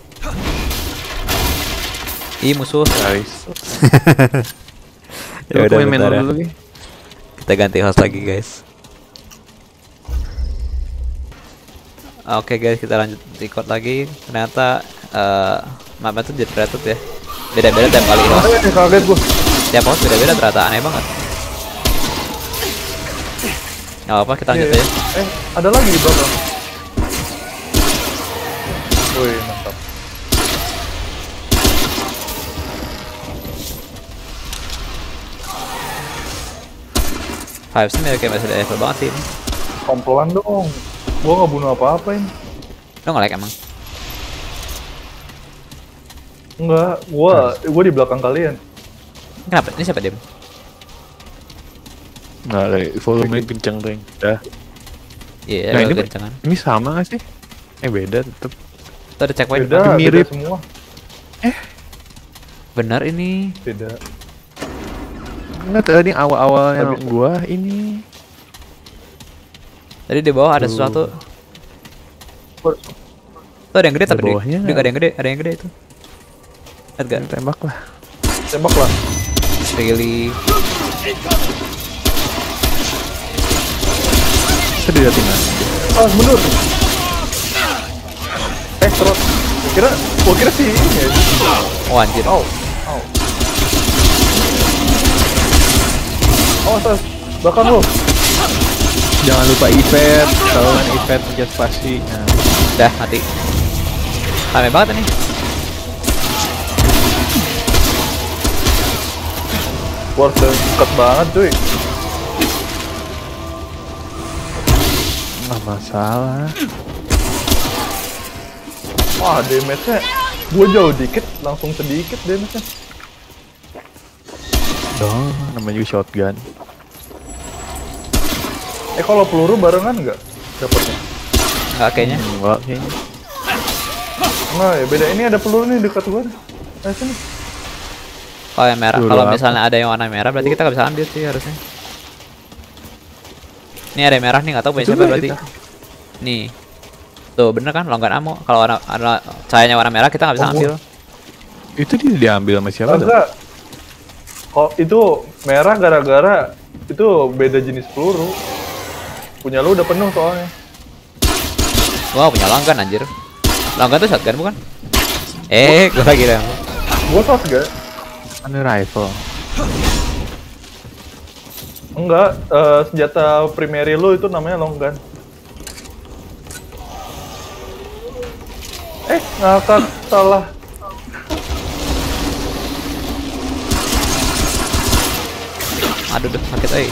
Ih musuh. Aristo. Ya udah main dulu lagi. Kita ganti host lagi guys. Oke guys, kita lanjut record lagi. Ternyata mapnya tuh jadi retut ya. Beda-beda tiap kali host. Kaget gua. Tiap host beda-beda ternyata, aneh banget. Gak apa-apa, kita lanjut aja. Ada lagi di bawah. Wih, mantap. Five Sim ya kayak masih ada level banget sih ini. Kompolan dong. Gua nggak bunuh apa-apa ini. Lo nge-lag emang? Enggak, gua di belakang kalian. Kenapa? Ini siapa dem? Nggak, volume kenceng dong. Dah. Iya, nah, kencengan. Ini sama nggak sih? Beda tetep. Kita ada checkpoint. Beda, mirip beda semua. Benar ini. Beda. Nggak tadi awal-awalnya gua ini. Tadi di bawah ada sesuatu. Tuh ada yang gede tapi ada yang gede itu. Lihat gak? Tembak lah. Tembak lah. Really. Sedih hati mas. Oh mundur. Terus. Gua kira sih. Oh anjir. Oh terus. Bakar lu. Jangan lupa event, tahuan event aja spasi. Udah mati. Rame banget ini. Ward deket banget cuy. Nggak masalah. Wah, damage-nya gue jauh dikit, langsung sedikit damage-nya. Dong, namanya juga shotgun. Kalau peluru barengan nggak dapatnya? Nggak kayaknya. Nggak kayaknya. Nggak ya, beda. Ini ada peluru nih dekat gue. Nah, sini. Oh, yang merah. Kalau misalnya ada yang warna merah, berarti kita nggak bisa ambil sih harusnya. Ini ada yang merah nih, nggak tahu punya siapa berarti. Nih. Tuh bener kan, longgar ammo. Kalau ada cahayanya warna merah, kita nggak bisa ambil. Itu dia diambil sama siapa? Enggak. Oh, itu merah gara-gara itu beda jenis peluru. Punya lu udah penuh soalnya. Wah, punya Langgan anjir. Langgan tuh shotgun bukan? Gue lagi deh. Gua shotgun. Hunting Rifle. Enggak, senjata primary lu itu namanya long gun. Ngakak salah. Aduh deh, sakit ay.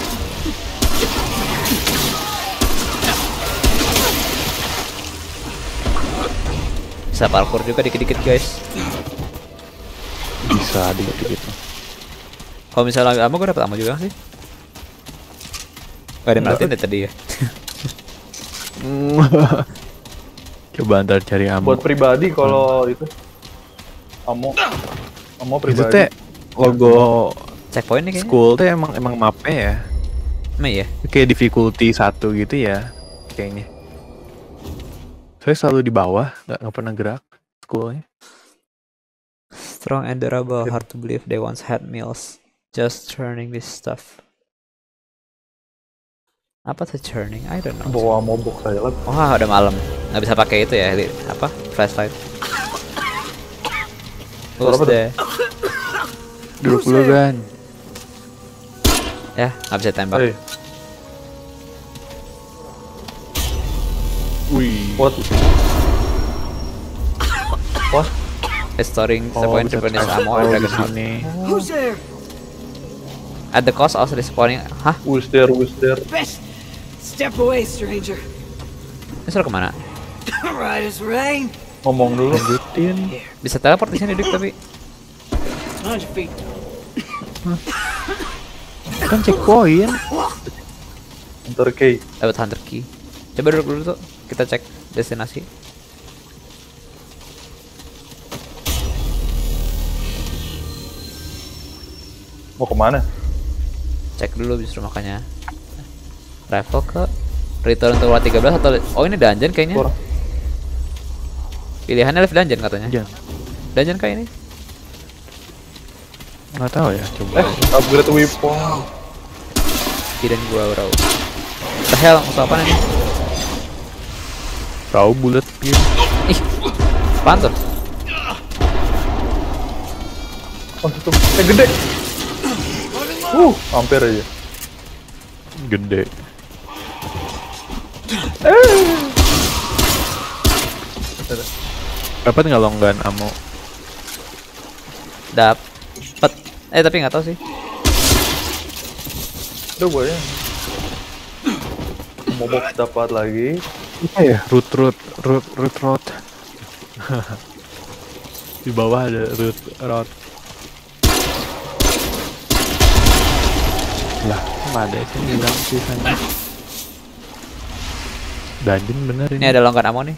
Bisa parkour juga dikit-dikit guys. Bisa dikit-dikit. Kalau misalnya ammo, gue dapet ammo juga sih. Gak ada mati deh tadi ya. Coba ntar cari ammo. Buat pribadi kalau itu ammo pribadi. Itu teh logo checkpoint nih school tuh emang mapnya ya. Emang ya? Kayak difficulty 1 gitu ya kayaknya. Saya selalu di bawah, nggak pernah gerak schoolnya. Strong and durable, hard to believe they once had meals. Just turning this stuff. Apa tuh turning? I don't know. Bawa mobok saya lah. Wah, udah malam. Nggak bisa pakai itu ya, apa? Flashlight. Terus deh. Duduk dulu kan. Ya, nggak bisa tembak. Hey. Wih. What? Restoring the point to furnish ammo and Dragon Heart. Who's there? At the cost of respawning. Hah? Who's there? Who's there? Best. Step away, stranger. Ini suruh kemana? Ngomong dulu. Lanjutin. Bisa teleport di sini Dik, tapi. Kan checkpoint. Hunter key. Dapat hunter key. Coba duduk dulu tuh. Kita cek destinasi. Mau kemana? Cek dulu justru makanya. Rifle ke return to Ward 13 atau ini dungeon kayaknya. Pilihannya live dungeon katanya. Dungeon kayak ini. Nggak tahu ya, coba. Upgrade weapon. Kirim gua bro. Tahel musuh apaan ini? Tahu bullet pin. Ih. Pantas. Oh, itu gede. Hampir aja. Gede. Dapat nggak longgan ammo? Dapat. Tapi nggak tahu sih. Duh, gue ya. Mobok dapat lagi. Root. Di bawah ada root. Lah, ada itu di dalam sisanya. Dungeon bener ini. Ini ada longgar ammo nih.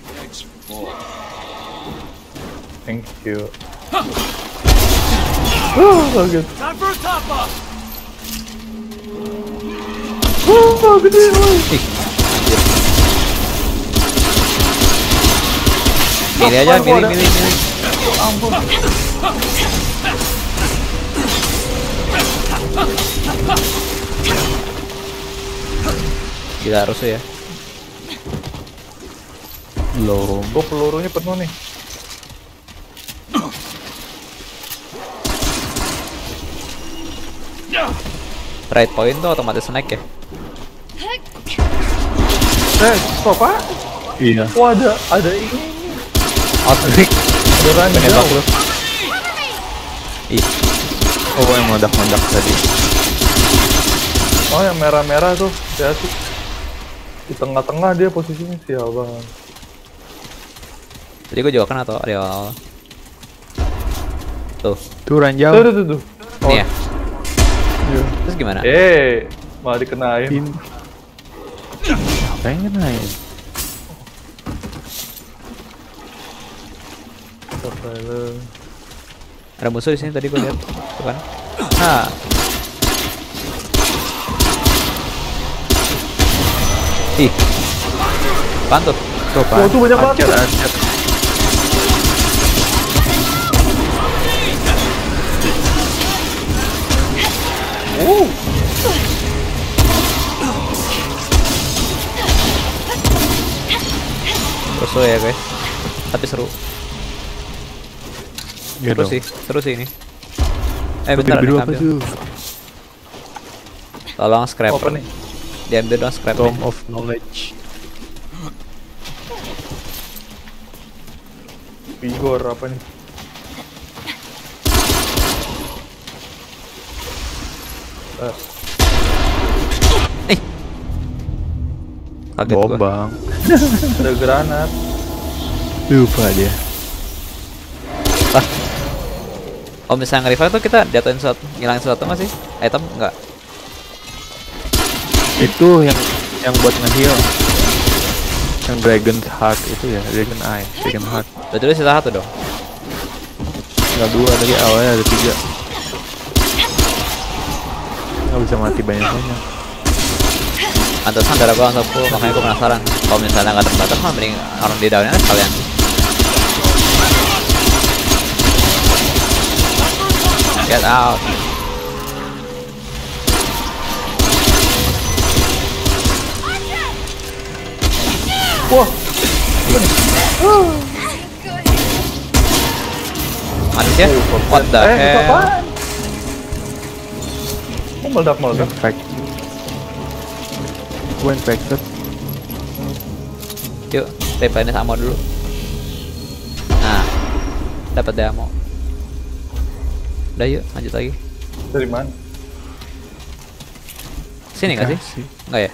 Thank you. Bagus. Gede. Pilih aja, pilih. Ampun. Gila harusnya ya. Belum. Pelurunya penuh nih. Right point tuh otomatis snack ya. Stop ah? Iya. Wah, ada ini. Outbreak. Beneran nembak lu. Ih. Yang meledak-meledak tadi. Yang merah-merah tuh, hati-hati. Di tengah-tengah dia posisinya sial banget. Jadi gue juga kena atau ada awal. Tuh. Tuh ranjau. Tuh. Oh. Iya. Terus gimana? Malah dikenain. Apa yang dikenain? Ada musuh di sini tadi gue lihat, bukan? Ah. Ih. Pantu. Coba. Tuh banyak banget. Rusuh ya guys, tapi seru. Seru sih ini. Bentar nih, ambil. Tolong Scrapper nih. Diambil dong Scrapper. Tome of Knowledge. Vigor apa nih? Kaget gua. Bang. Ada granat. Lupa dia. Kalau misalnya nge-revive tuh kita jatuhin sesuatu, ngilangin sesuatu masih? Item enggak? Itu yang buat nge-heal. Yang Dragon Heart itu ya, Dragon Heart. Betul sisa satu dong. Enggak dua tadi awalnya ada tiga. Enggak bisa mati banyak-banyak. Antesan darah gua langsung full, makanya gua penasaran. Kalau misalnya nggak terbatas mah mending orang di daunnya kalian. Get out. Wah. Manis ya? What the hell? Kok meledak? Gue infected. Yuk, replenish ammo dulu. Nah, dapat deh ammo. Udah yuk, lanjut lagi. Dari mana? Sini nggak sih? Nggak ya?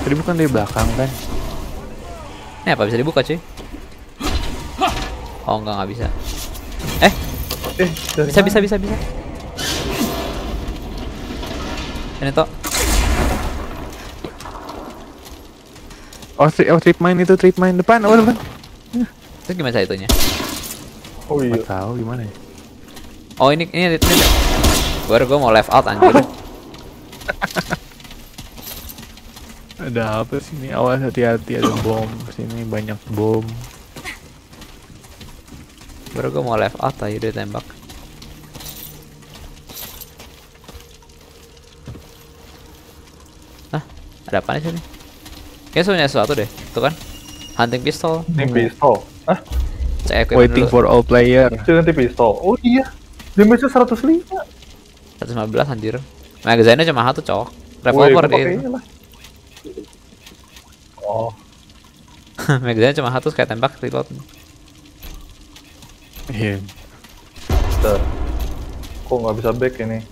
Tadi bukan dari belakang kan? Ini apa bisa dibuka cuy? Oh nggak bisa. Bisa. Ini toh. Oh trip mine itu, trip mine depan, depan. Itu gimana saya itunya? Oh iya. Nggak tahu gimana ya? Oh ini baru gue mau left out anjir. Ada apa sih ini? Awas hati-hati ada bom. Sini banyak bom. Baru gue mau left out aja udah tembak. Hah? Ada apa nih sini? Kayaknya punya sesuatu deh, tuh kan? Hunting pistol. Pistol. Hah? Waiting for all player. Itu nanti pistol. Oh iya. Damage-nya 105. 115 anjir. Magazine-nya cuma satu cok. Revolver itu. Oh. Magazine-nya cuma satu kayak tembak reload. Iya. Kok nggak bisa back ini?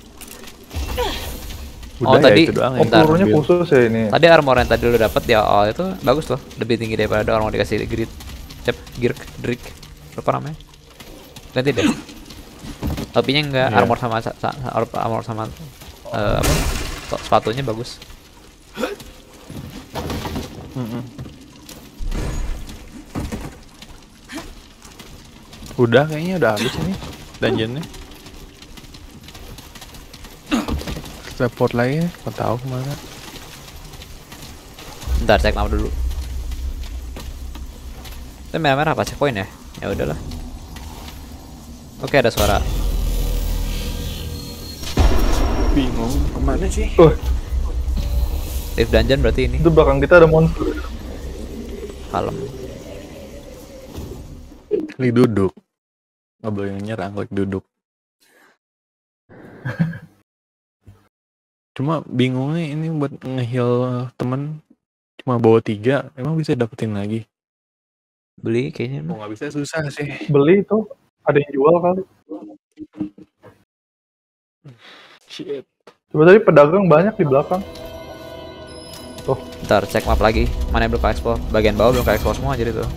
Udah tadi pelurunya khusus ya ini. Tadi armor yang tadi lo dapet ya itu bagus loh. Lebih tinggi daripada orang dikasih grid. Cep, girk, drik. Apa namanya? Ganti deh. Topinya enggak, armor sama sepatunya bagus. Udah kayaknya udah habis ini dungeonnya. Report lagi, nggak tahu kemana. Ntar cek nama dulu. Itu merah-merah apa checkpoint ya? Ya udahlah. Oke ada suara. Bingung kemana sih? Live dungeon berarti ini. Itu belakang kita ada monster. Kalem. Lagi duduk. Nggak boleh nyerang, lagi duduk. Cuma bingungnya ini buat nge-heal temen. Cuma bawa 3, emang bisa dapetin lagi? Beli kayaknya. Mau nggak bisa susah sih. Beli itu ada yang jual kali. Shit. Coba tadi pedagang banyak di belakang. Tuh, ntar cek map lagi. Mana yang belum ke explore? Bagian bawah belum ke explore semua jadi tuh.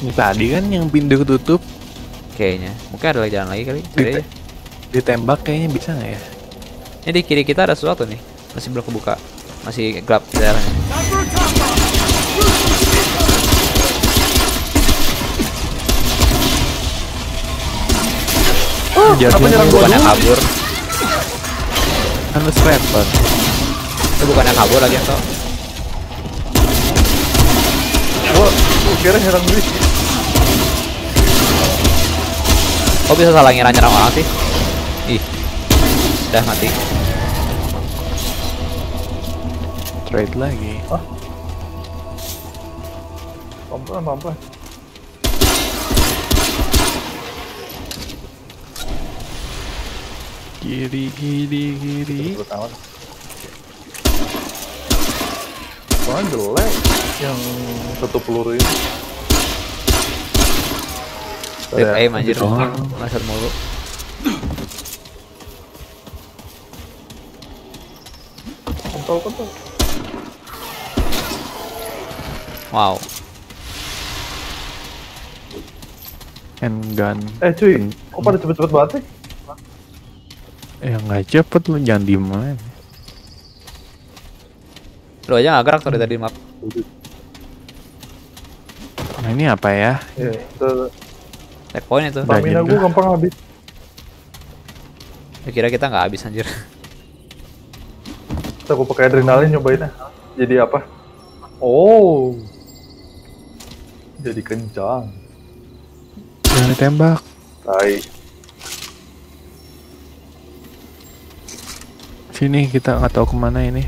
Ini tadi kan yang pintu ketutup. Kayaknya. Mungkin ada jalan lagi kali. Ditembak kayaknya bisa nggak ya? Ini di kiri kita ada sesuatu nih. Masih belum kebuka. Masih gelap daerahnya. Jatuhnya bukannya kabur. Kan Scrapper. Itu bukannya kabur lagi atau? Wah, kira nyerang diri. Kok bisa salah nyerang orang sih? Ih, udah mati. Trade lagi. Oh, pelan-pelan. Kiri. Wah, jelek yang satu peluru ini. Tip aim anjir, laser mulu. Kontol. Wow. Handgun. Cuy, kok pada cepet-cepet banget sih? Ya nggak cepet lu, jangan diem aja. Lu aja nggak gerak dari tadi map. Nah ini apa ya? Checkpoint itu. Stamina gua gampang habis. Ya kira kita nggak habis anjir. Kita gua pakai adrenalin nyobain ya. Jadi apa? Oh. Jadi kencang. Jangan ditembak. Tai. Sini kita nggak tahu kemana ini.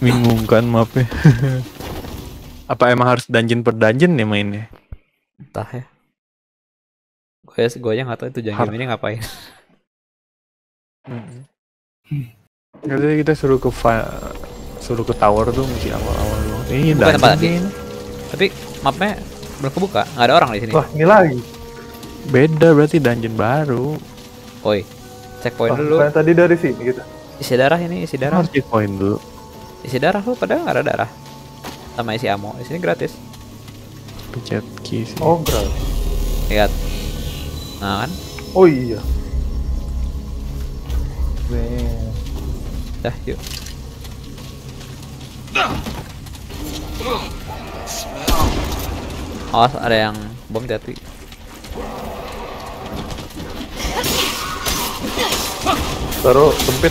Bingung kan mapnya. Apa emang harus dungeon per dungeon nih mainnya? Entah ya. Gue aja nggak tahu itu dungeon ini ngapain. Jadi kita suruh ke tower tuh mungkin awal-awal dulu. Ini dungeon. Tapi mapnya belum kebuka, nggak ada orang di sini. Wah ini lagi. Beda berarti dungeon baru. Oi. Checkpoint dulu. Kan tadi dari sini gitu. Isi darah ini, isi darah. Harus checkpoint dulu. Isi darah lu padahal enggak ada darah. Sama isi ammo. Di sini gratis. Pencet key. Oh, gratis. Lihat. Nah, kan? Oh iya. Dah, yuk. Awas ada yang bom jatuh. Taruh sempit.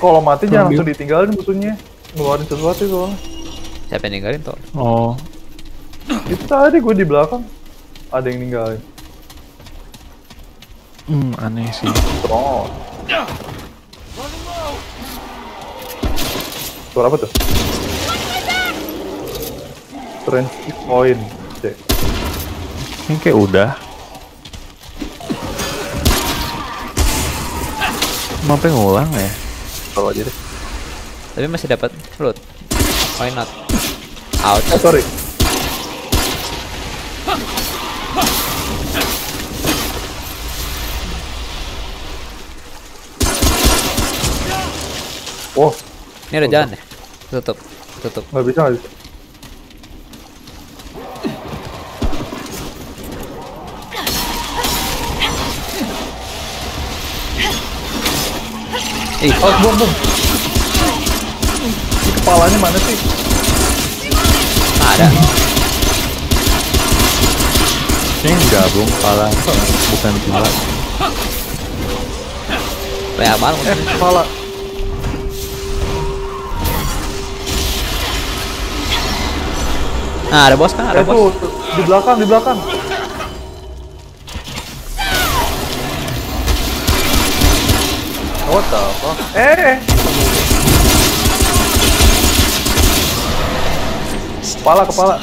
Kalau mati jangan langsung ditinggalin musuhnya. Ngeluarin sesuatu soalnya. Siapa yang ninggalin tuh? Oh. Itu tadi gue di belakang. Ada yang ninggalin. Aneh sih. Oh. Suara apa tuh? Transit coin. Ini kayak udah. Mampai ngulang ya. Kalau aja deh. Tapi masih dapat loot. Why not? Out. Oh, sorry. Wow. Ini ada jalan ya? Tutup. Nggak bisa. Bom. Di kepalanya mana sih? Nggak ada. Ini gabung kepala, bukan kepala. Banyak banget. Kepala. Nah, ada bos kan? Ada bos. Tuh, di belakang. What the fuck? Kepala.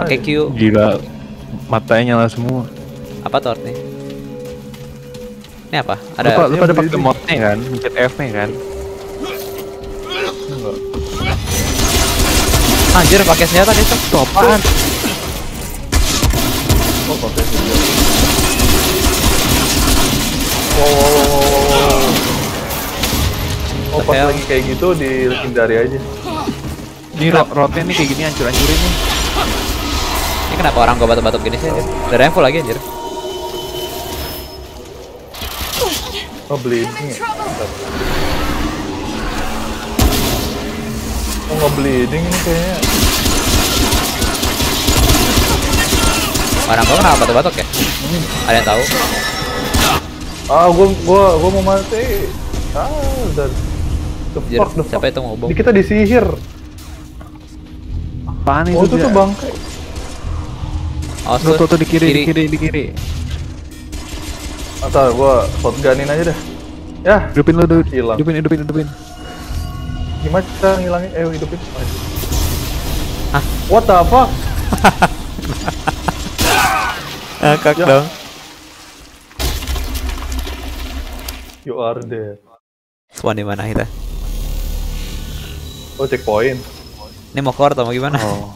Pakai Q. Gila. Matanya nyala semua. Apa tuh artinya? Ini apa? Ada. Lu pada pakai modnya kan? Mencet F-nya kan? Anjir pakai senjata dia tuh. Apaan? Oh, pakai senjata. pas lagi kayak gitu dihindari aja. Ini rotnya nih kayak gini hancur-hancurin nih. Ini kenapa orang gua batuk-batuk gini sih? Ada info lagi anjir. Oh beli ini. Oh nge-bleeding ini kayaknya. Orang gua kenapa batuk-batuk ya? Ada yang tahu? Ah, gua mau mati. Ah, udah. Cepet, siapa itu ngobong? Kita disihir. Apaan itu? Oh, itu tuh bangke. Oh, tuh di kiri, di kiri. Atau gua shotgunin aja dah. Ya, hidupin lu dulu. Hidupin. Gimana kita ngilangin? Hidupin. Ah, what the fuck? Ngakak dong. You are dead. Spawn di mana kita? Oh, checkpoint. Ini mau keluar atau mau gimana? Oh.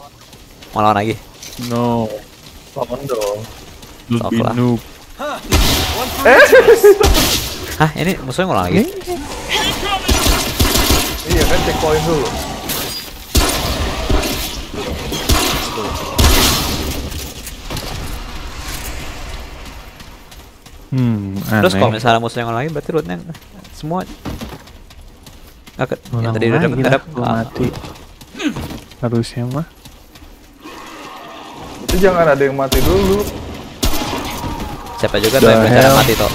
Mau lawan lagi? No. Lawan dong. Don't be noob. Hah, ini musuhnya ngulang lagi? Iya kan, checkpoint dulu. Terus kalau misalnya musuhnya ngulang lagi, berarti rootnya semua yang tadi udah dapet mati. Harusnya mah itu jangan ada yang mati dulu. Siapa juga tuh yang berencana mati toh.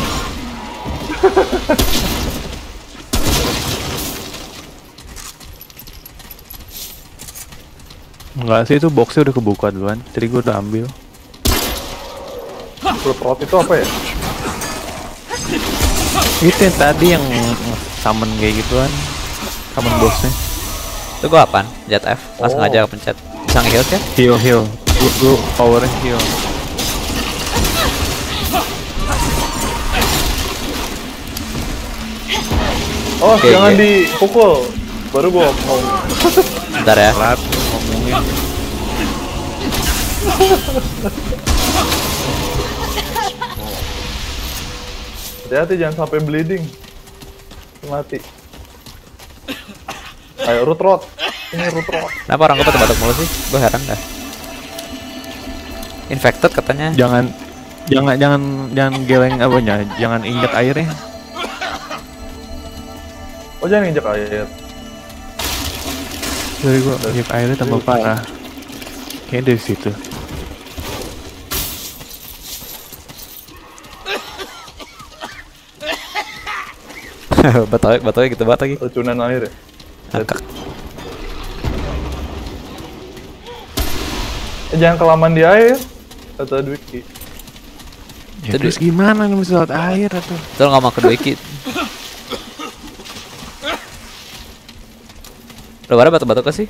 Enggak sih, itu boxnya udah kebuka duluan, jadi gue udah ambil. Perut itu apa ya? Itu yang tadi yang summon kayak gituan, summon boxnya. Itu gua apaan? Jet F, langsung aja pencet. Bisa nge-heal ya? Heal. Gua power heal. Oh, okay, jangan dipukul. Baru gua ngomong. Bentar ya. Lat ngomongin. Hati-hati jangan sampai bleeding. Mati. Ayo root rot. Ini root rot. Kenapa orang gua batuk mulu sih? Gua heran dah. Infected katanya. Jangan geleng apanya, jangan injak airnya. Oh jangan injak air. Jadi gua injak airnya tambah parah. Kayaknya dari situ. Batoy gitu banget lagi. Racunan air ya. Angkat. Jangan kelamaan di air. Kata Dwiki. Ya, terus gimana nih mesti lewat air atau? Terus nggak mau ke Dwiki. Lu ada batuk-batuk gak sih?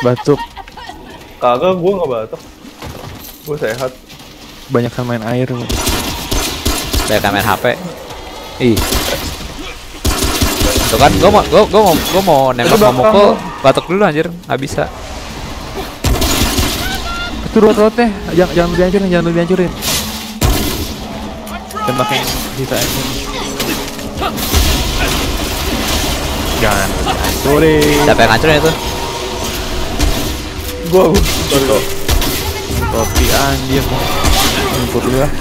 Batuk. Kagak, gua gak batuk. Gua sehat. Banyak kan main air. Banyak kan main HP. Ih. Tuh kan, gua mau nembak mau mukul, batuk dulu anjir, gak bisa. Itu rot-rotnya, jangan dihancurin, Tembakin kita aja. Jangan sorry. Siapa yang ngancurin itu? Gua sorry. Topi anjir. Ngumpul dulu lah.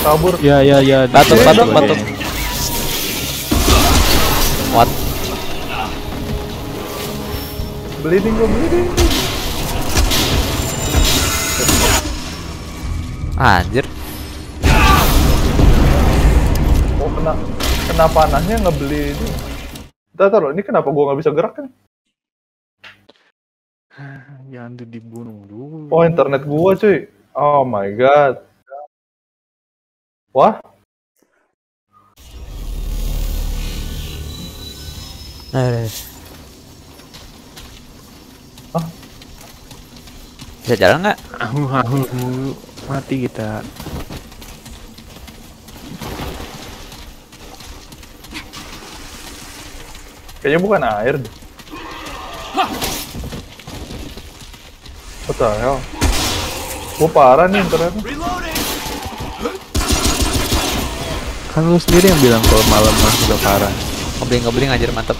Kabur. Ya. Batuk. What? Bleeding. Anjir. Oh kena panahnya ngebleeding. Taruh, ini kenapa gua nggak bisa gerak kan? Jangan dibunuh dulu. Oh internet gua cuy. Oh my god. Wah. Nah. Oh. Bisa jalan nggak? Mati kita. Kayaknya bukan air deh. What the hell? Gua parah nih internetnya. Kan lu sendiri yang bilang kalau malam mah udah parah. Ngebling anjir mantep.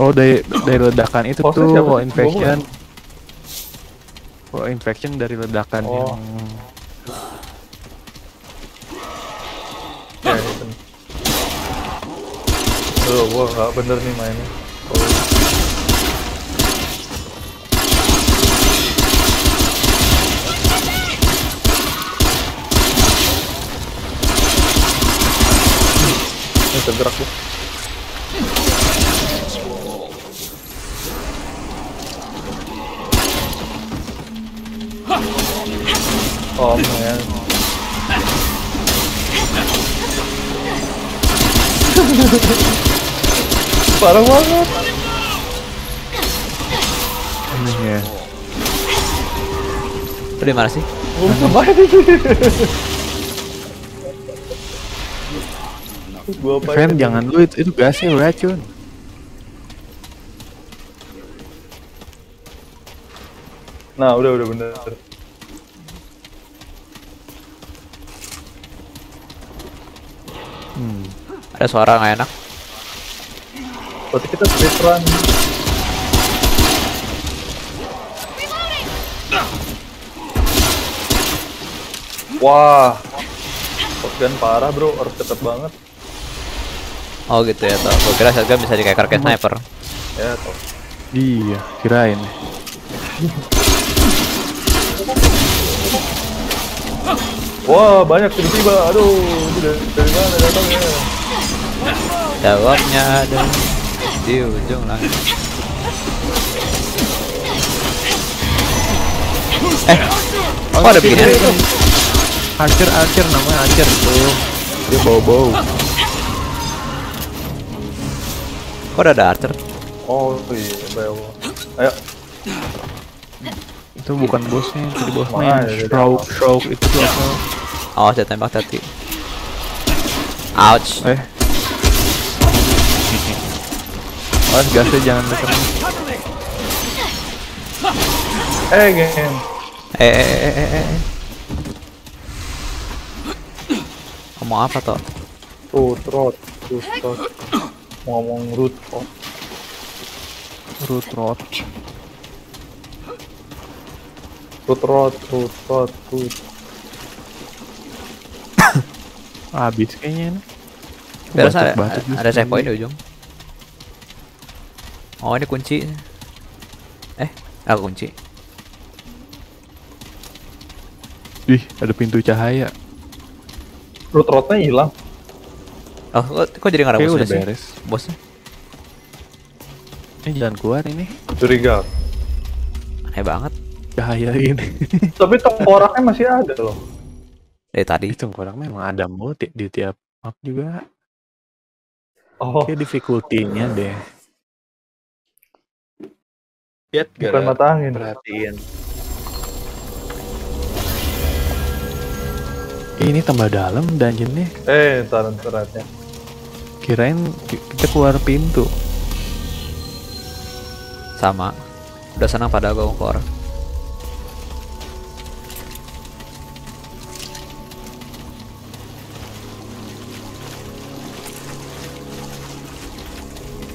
Oh dari ledakan itu tuh wall infection. Wall infection dari ledakan yang wah gak bener nih mainnya. Ini tergerak tuh. Oh man. Parah banget. Aneh ya. Lu di mana sih? Gue kemana nih? Fan jangan lu, itu gasnya racun. Nah udah bener. Ada suara gak enak. Berarti kita straight run. Wah, shotgun parah bro, harus cepet banget. Oh gitu ya, toh. Gue kira shotgun bisa dikeker kayak sniper. Ya toh. Iya, kirain. Wah, banyak tiba-tiba. Aduh, dari mana datangnya? Jawabnya ada di ujung langit. Oh ada begini. Archer namanya Archer tuh. Dia bau. Kok ada Archer? Oh iya, bau. Ayo. Itu bukan bosnya, itu bosnya. Stroke itu tuh apa? Oh, saya tembak tadi. Ouch. Awas gasnya jangan deket. Ngomong apa toh? Root. Ngomong root. Habis kayaknya. Ada save point di ujung. Oh ini kunci. Kunci. Ih, ada pintu cahaya. Root-rootnya hilang. Oh, kok jadi ngarang bosnya sih? Beres. Bosnya? Ini jalan keluar ini. Curiga. Aneh banget. Cahaya ini. Tapi tengkoraknya masih ada loh. Tadi. Tengkoraknya memang ada mulu di tiap map juga. Oh. Kayak difficulty-nya deh. Bukan mata angin. Perhatiin. Ini tambah dalam dungeonnya. Taruh seratnya. Kirain kita keluar pintu. Sama. Udah senang pada gongkor.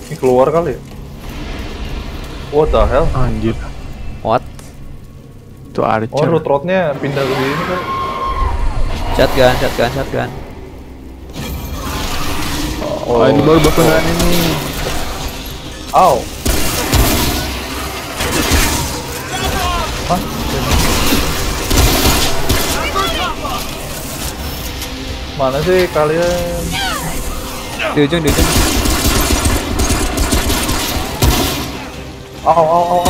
Ini keluar kali ya? What the hell? Anjir. What? Itu Archer. Oh, root-rootnya pindah ke sini kan? Shotgun. Oh, ini baru bakalan ini. Ow. Hah? Mana sih kalian? Di ujung. Oh.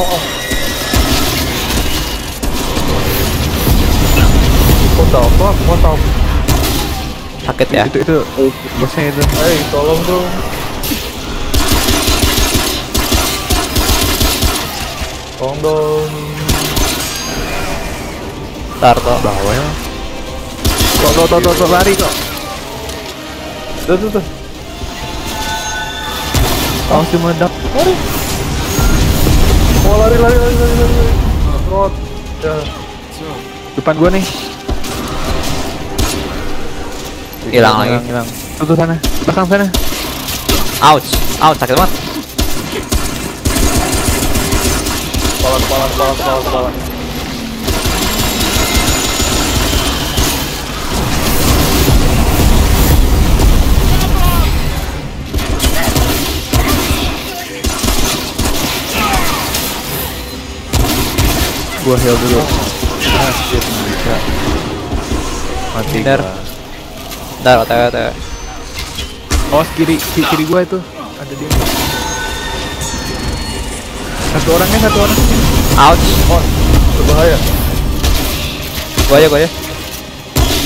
What the fuck? Sakit ya? Itu bosnya itu. Hey, tolong dong. Tarto bawel. Tuh lari kok. Tuh. Langsung meledak. Lari. Oh lari. Rot. Depan gua nih. Hilang lagi. Tuh sana, belakang sana. Ouch, ouch, sakit banget. Balas. Gua heal dulu. Ah, shit, bisa. Mati. Bentar, otak. Oh, kiri gua itu. Ada dia. Satu orang. Ouch. Oh, berbahaya. Gua aja.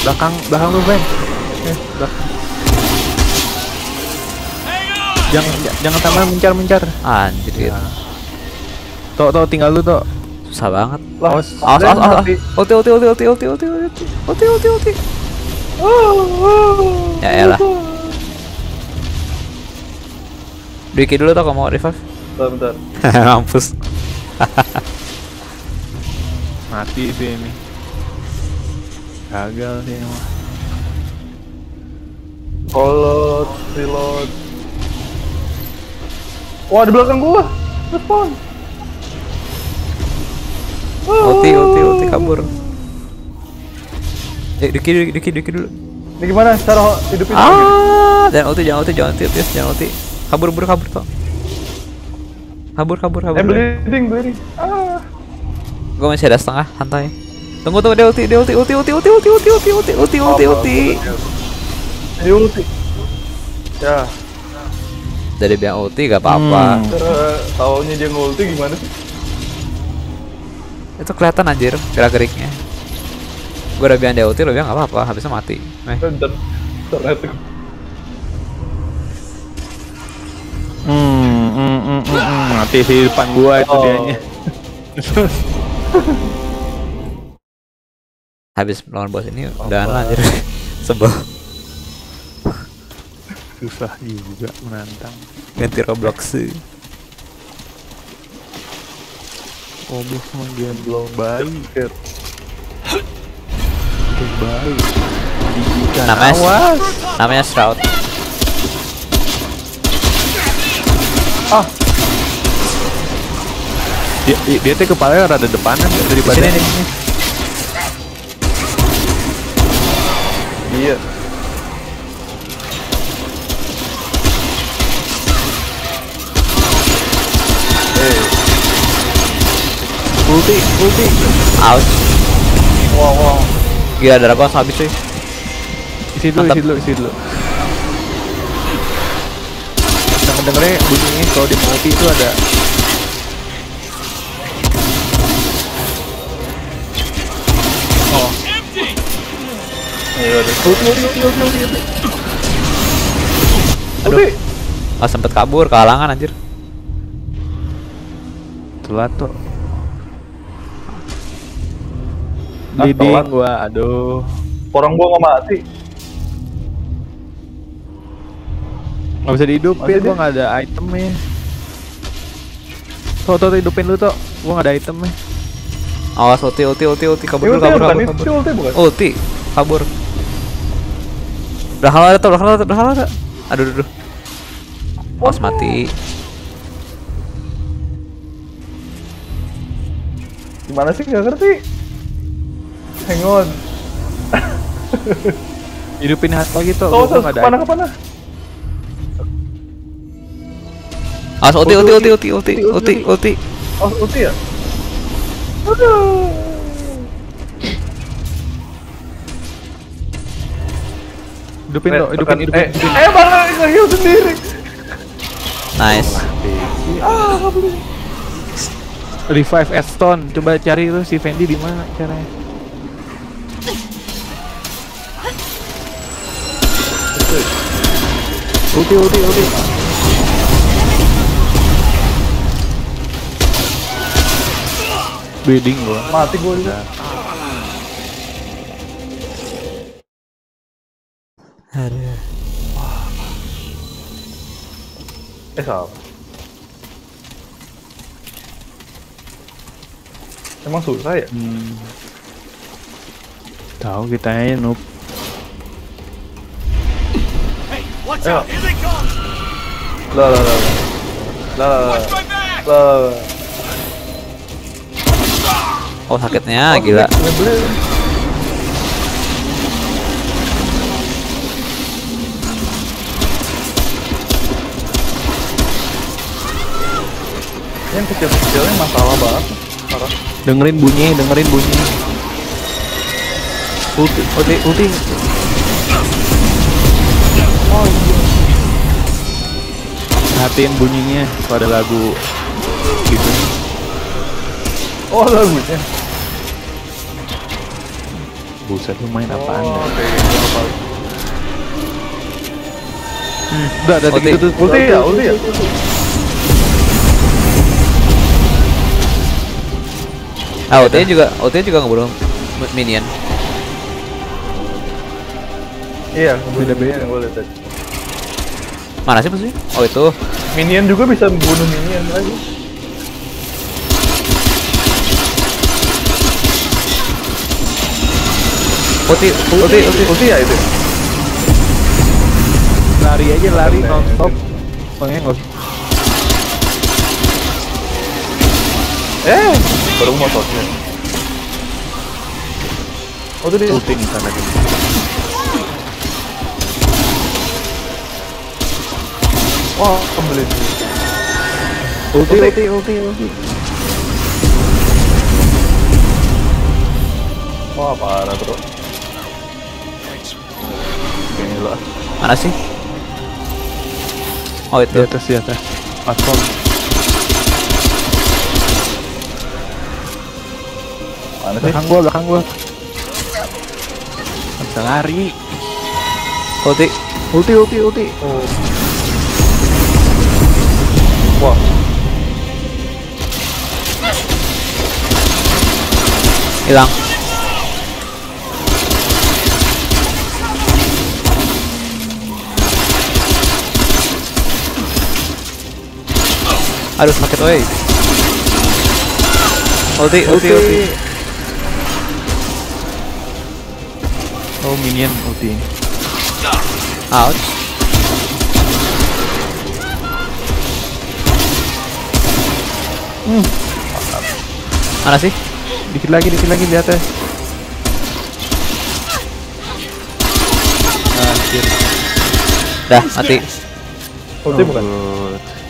Belakang lu, Ben. Belakang. Jangan tambah mencar. Anjir. Tok, tinggal lu, Tok. Susah banget. Awas. Ulti. Ya elah. Duiki dulu, tau kalau mau revive. Bentar. Mampus. Mati sih ini. Gagal sih emang. Kolot, reload. Wah, di belakang gua. Depan. Ulti kabur. Diki dulu. Ini gimana? Cara hidupin. Jangan ulti. Kabur toh. Kabur. Bleeding. Gua masih ada setengah, santai. Tunggu dia ulti. Ya. Dari biang ulti enggak apa-apa. Taunya dia ngulti gimana sih? Itu kelihatan anjir gerak-geriknya. Gue udah bilang dia ulti, lo bilang gak apa-apa, habisnya mati. Mati di depan gua itu dianya. Habis melawan bos ini udah anjir. Sebel. Susah juga menantang. Ganti Roblox sih. Oh, bukan dia belum baik. Namanya Shroud. Oh. Dia tuh kepalanya rada depanan dari badan. Iya. Ulti. Out. Wow. Gila, darah gua habis sih. Isi dulu. Dengerin bunyinya kalau di mati itu ada. Oh. Ayo, ulti. Aduh. Ah, sempet kabur kehalangan anjir. Telat tuh. Telat gua, aduh. Orang gua mau mati. Gak bisa dihidupin, gua gak ada itemnya. Tuh, hidupin lu, Tok. Gua gak ada itemnya. Awas, ulti, kabur. Ulti, kabur. Berhalang ada. Aduh. Awas, mati. Gimana sih, gak ngerti. Hang on. Hidupin hat lagi tuh. Kemana? Awas, ulti. Oh, ulti ya? Aduh. Hidupin. Malah nge-heal sendiri. Nice. Revive Aston. Coba cari lu si Fendi di mana caranya. Ulti. Bleeding gua. Mati gua juga. Aduh. Emang susah ya? Tahu kita noob. Watch out, here they come. La la la la la. Oh sakitnya gila. Yang kecil-kecilnya masalah banget. Parah. Dengerin bunyi, dengerin bunyi. Ulti, ulti, ulti. Oh iya. Hatiin bunyinya pada lagu gitu. Oh lagunya. Buset, lu main apaan? Oh, okay. Udah ada gitu tuh. Ulti ya, ulti ya. Ah, OT-nya juga ngebunuh minion. Iya, beda-beda yang gue liat tadi. Mana sih maksudnya? Oh itu minion juga bisa membunuh minion lagi. OT ya itu. Lari aja, lari non-stop. Pengen. Baru mototnya. Oh itu dia ulting sana gitu. Wah, kembali. Ulti. Wah, parah bro. Gila. Mana sih? Oh itu. Di atas. Atom. Belakang gua. Bisa lari. Ulti. Oh. Wah. Hilang. Aduh sakit oi. Ulti. Oh minion ulti ini. Out. Mana sih? Dikit lagi di atas. Anjir. Dah mati. Ulti bukan.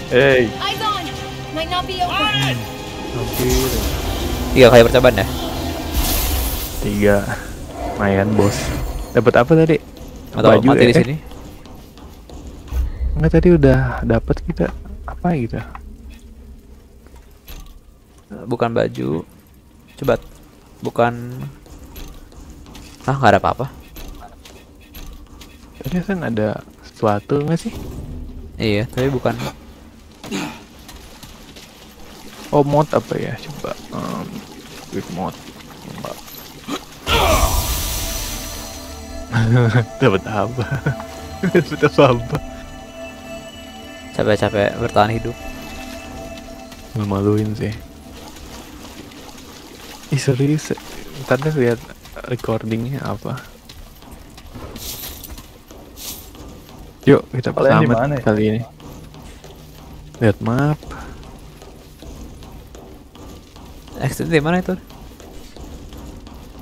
Hey. Anjir. 3 kali percobaan dah. 3. Lumayan bos. Dapat apa tadi? Atau baju di sini? Enggak, tadi udah dapat kita apa gitu? Bukan baju. Coba bukan. Ah nggak ada apa-apa. Tadi kan ada sesuatu nggak sih? Iya, tapi bukan. Oh mod apa ya? Coba quick mod. Coba. Dapat apa? Capek-capek bertahan hidup. Memaluin sih. Ih serius. Ntar deh lihat recordingnya apa. Yuk kita selamat kali ini. Lihat map. Exit di mana itu?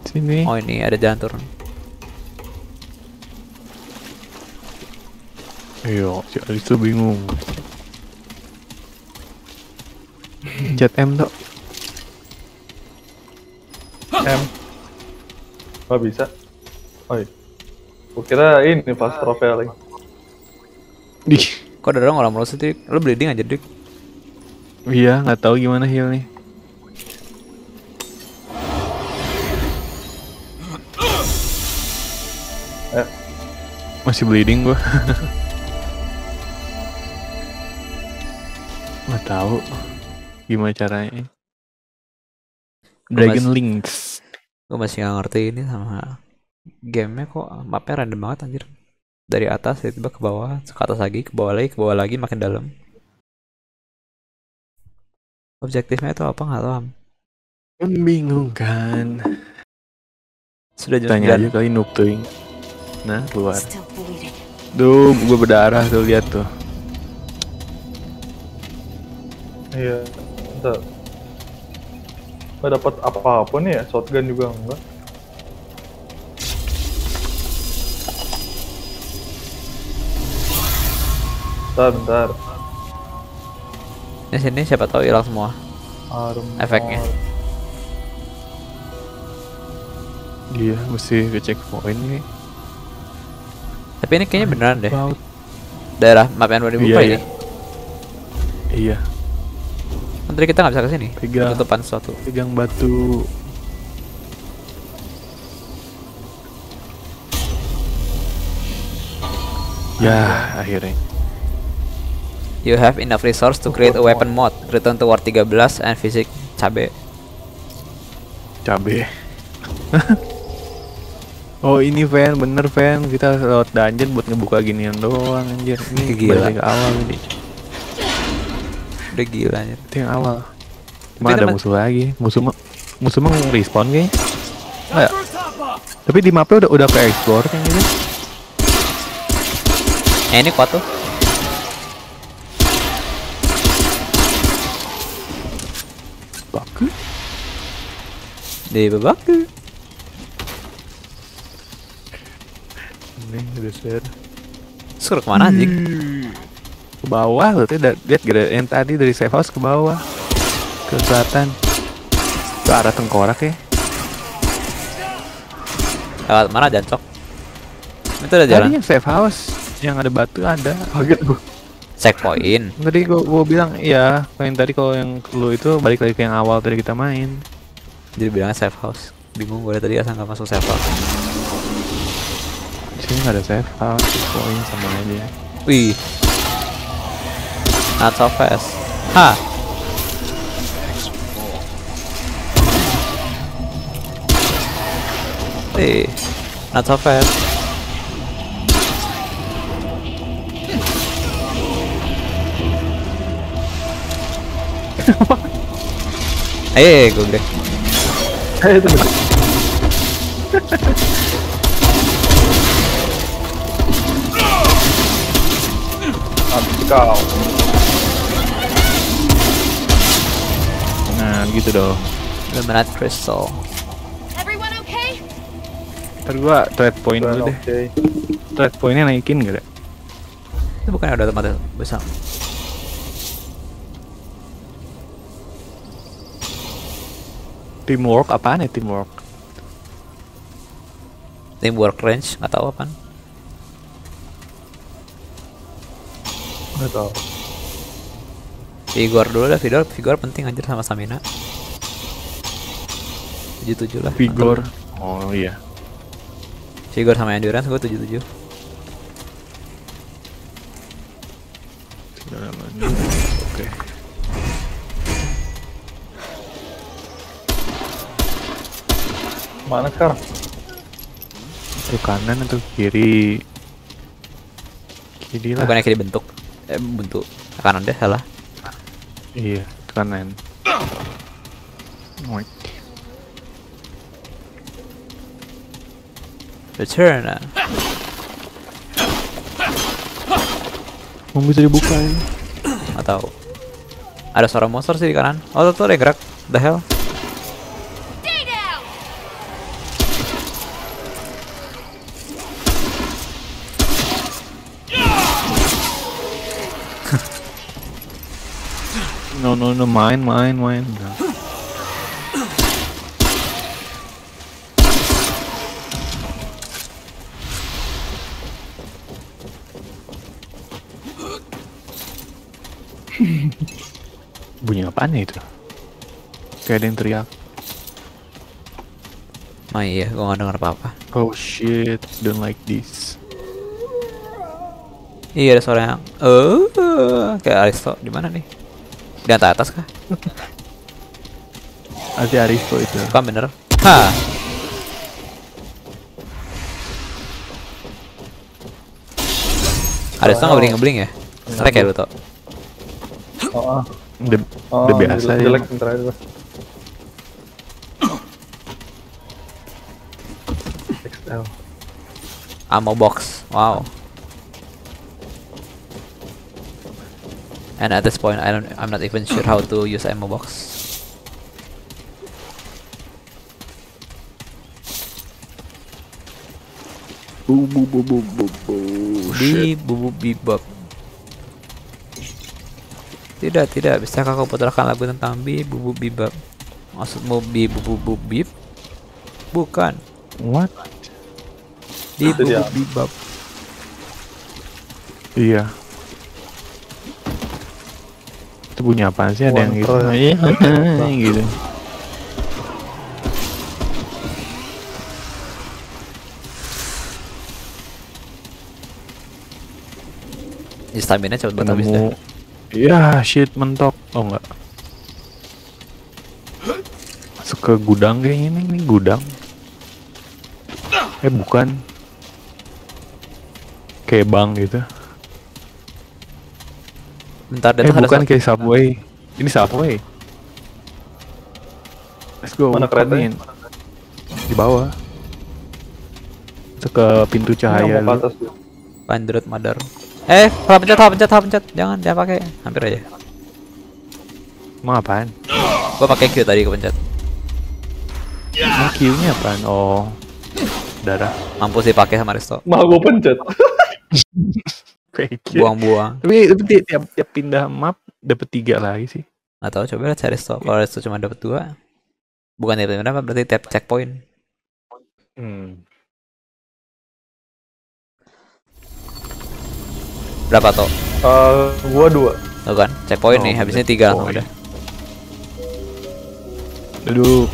Sini. Oh ini ada jalan turun. Iya, si Alice tuh bingung. Chat M dok. M. Gak bisa. Oi. Gue kira ini fast traveling. Dih. Kok ada orang malah sendiri? Lo bleeding aja dik. Iya, nggak tahu gimana heal nih. Masih bleeding gua. Nggak tahu gimana caranya. Dragon Links. Gue masih nggak ngerti ini sama gamenya kok mapnya random banget anjir. Dari atas tiba-tiba ke bawah, ke atas lagi, ke bawah lagi, makin dalam. Objektifnya itu apa nggak paham? Membingungkan. Sudah jelas. Tanya aja kali noob tuing. Nah keluar. Duh, gue berdarah tuh, lihat tuh. Iya, entar. Gak dapat apa-apa nih ya, shotgun juga enggak. Bentar. Di sini siapa tahu hilang semua. Armor. Efeknya. Iya, mesti ngecek poin ini. Tapi ini kayaknya beneran deh. Daerah map yang 2000 iya, ini. Iya. Nanti kita nggak bisa kesini. Penutupan suatu. Pegang batu. Ya, akhirnya. You have enough resource to create a weapon mod. Return to Ward 13 and visit Cabe. Cabe. Oh ini fan, bener fan, kita lewat dungeon buat ngebuka ginian doang anjir. Ini gila. Balik ke awal ini. Udah gila anjir. Itu yang awal. Cuma ada musuh lagi. Musuh nge-respawn kayaknya. Oh, ya. Tapi di mapnya udah ke explore kan gitu. Ini kuat tuh. Baku. Di baku. Suruh kemana anjing? Ke bawah loh, lihat yang tadi dari safe house ke bawah. Ke selatan. Ke arah tengkorak ya. Lewat mana jancok? Itu ada jalan. Tadi yang safe house yang ada batu ada. Kaget gua. Checkpoint. Tadi gua bilang iya, yang tadi kalau yang lu itu balik lagi ke yang awal tadi kita main. Jadi bilangnya safe house. Bingung gua tadi asal nggak masuk safe house. Ini nggak ada save house, poin sama aja. Wih, not so fast. Ha. Wih, not so fast. Eh, gue deh. Eh, itu betul. Kau. Nah, gitu dong. Luminat crystal. Everyone okay? Ntar gua trade point dulu deh. Okay. Trade pointnya naikin gak deh? Itu bukan ada tempat besar. Teamwork apaan ya teamwork? Teamwork range nggak tahu apaan. Betul. Figure dulu lah, figure penting anjir sama stamina. 77 lah. Figure. Oh iya. Figure sama endurance gua 77. Oke. Mana kah? Ke kanan atau kiri? Kiri lah. Bukannya kiri bentuk. Bentuk kanan deh, salah. Iya, kanan. Wait. Return. Mau bisa dibuka ini? Atau ada suara monster sih di kanan. Oh, tuh ada gerak. The hell? No, main. Bunyi apaan itu? Kayak ada yang teriak. Oh iya, gua gak denger apa-apa. Oh shit, don't like this. Iya ada suara yang kayak Aristo, di mana nih? Di atas kah? Ada Aristo itu. Bukan bener. Hah. Aristo nggak bling-bling ya? Selek ya lu tau? Oh, udah biasa ya. Ammo box, wow. and at this point I'm not even sure how to use ammo box. Boo boo boo boo boo boo. Shit. Tidak, bisakah kau putarkan lagu tentang bibu bibab? Maksudmu bibu bibib? Bukan. What? Bibu bibab. Iya. Itu bunyi apaan sih? Ada yang gitu. Gitu. Stamina cepet banget habis deh. Iya, shit, mentok. Oh enggak. Masuk ke gudang kayaknya nih, gudang. Eh bukan. Kayak bank gitu. Bentar, deh, bukan kayak subway. Ini subway. Let's go. Mana keretanya? Di bawah. Masuk ke pintu cahaya. Pandrut madar. Eh, pencet. Jangan pakai. Hampir aja. Mau apaan? Gua pakai Q tadi kepencet. Nah, Q-nya apaan? Oh. Darah. Mampus dipakai sama Resto. Mau gua pencet. Buang-buang. Tapi tiap pindah map dapat 3 lagi sih. Enggak tahu, coba lihat Resto. Kalau Resto cuma dapat 2. Bukan tiap pindah map, berarti tiap checkpoint. Berapa toh? Gua 2. Tuh kan, checkpoint nih, habisnya 3 langsung udah. Duduk.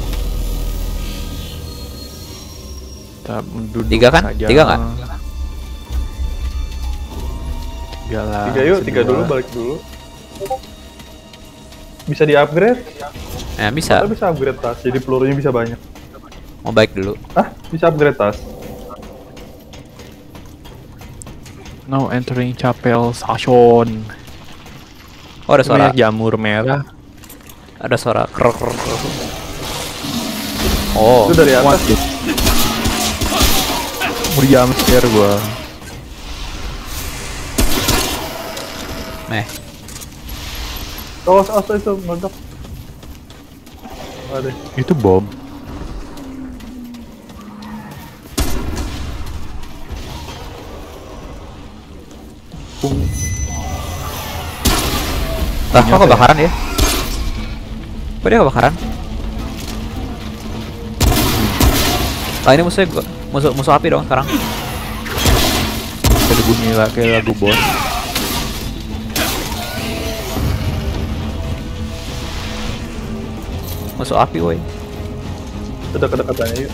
Kita duduk. 3 kan? Aja. 3 kan? 3 lah. 3 yuk, 3 dulu, balik dulu. Bisa di-upgrade? Ya bisa. Bisa upgrade tas, jadi pelurunya bisa banyak. Mau baik dulu. Ah, bisa upgrade tas. Now entering Chapel Station. Oh, ada suara jamur merah. Ada suara krok. Oh, itu dari atas. Meriam scare gua. Meh. Oh, itu mantap. Ada. Itu bom. Lah, kok kebakaran ya? Kok dia kebakaran? Lah ini musuhnya gua, musuh api dong sekarang. Ada bunyi kayak lagu bos. Musuh api woi. Udah kedekatannya yuk.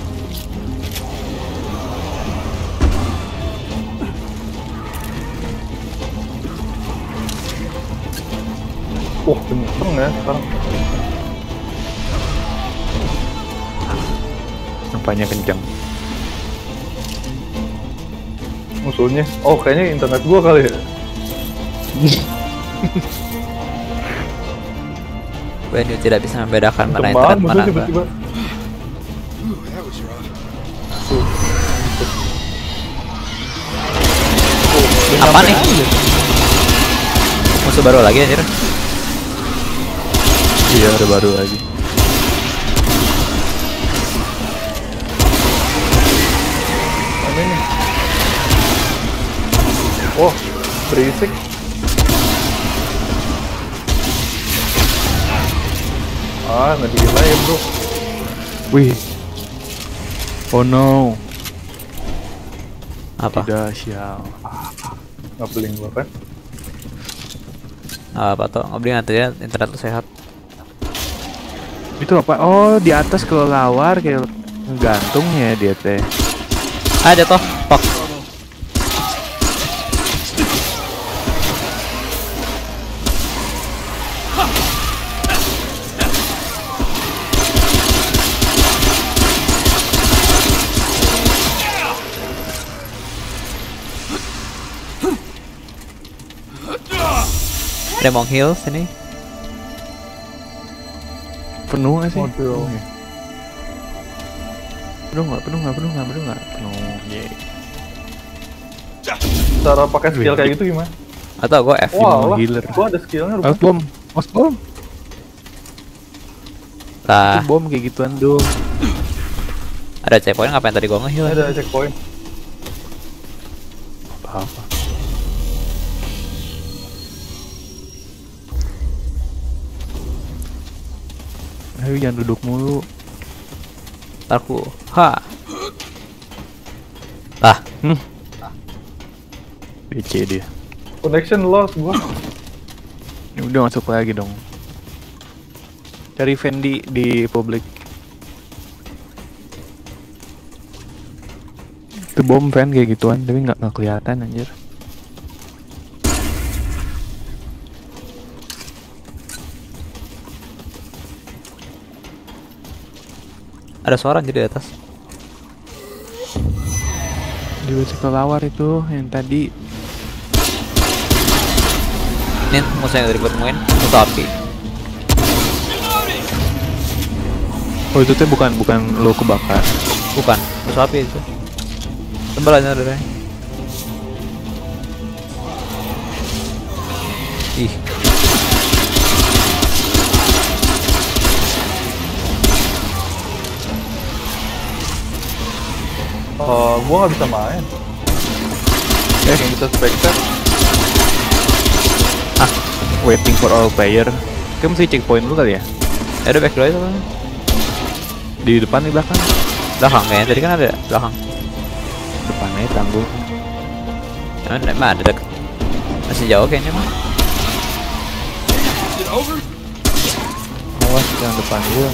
Wah, kenceng ya sekarang. Nampaknya kenceng. Musuhnya, oh kayaknya internet gua kali ya. Waduh, tidak bisa membedakan mana internet mana enggak. Apa nih? Musuh baru lagi anjir. Iya, ada baru lagi. Apa ini? Oh, berisik. Ah, nggak digelain bro. Wih. Oh no. Apa? Tidak sial. Nggak beli apa? Apa toh? Nggak beli nanti ya, internet lu sehat. Itu apa? Oh, di atas kelelawar kayak ngegantungnya dia teh. Ada toh, pak. Ada mau heal sini. Penuh gak sih? Waduh. Penuh. Cara pakai skill kayak gitu gimana? Atau gue F5 wow, healer. Gue ada skillnya rupanya. Mas bom. Nah. Bom kayak gituan dong. Ada checkpoint ngapain tadi gue nge-heal? Ada checkpoint. Apa? Ayo jangan duduk mulu. Tarku. Ha. Ah. BC dia. Connection lost gua. Ini udah masuk lagi dong. Cari Fendi di public. Itu bom fan kayak gituan, tapi nggak kelihatan anjir. Ada suara anjir di atas. Di bocah kelawar itu yang tadi. Ini musuh yang tadi gue temuin, musuh api. Oh itu tuh bukan lo kebakar. Bukan, musuh api itu. Tembal aja darahnya. Ih. Gua gak bisa main. Yang bisa specter. Ah, waiting for all player. Kamu mesti checkpoint dulu kali ya? Ada back door apa? Di depan, di belakang. Belakang ya, tadi kan ada belakang. Depannya tangguh. Nah, emang ada deket. Masih jauh kayaknya mah. Awas yang depan gua.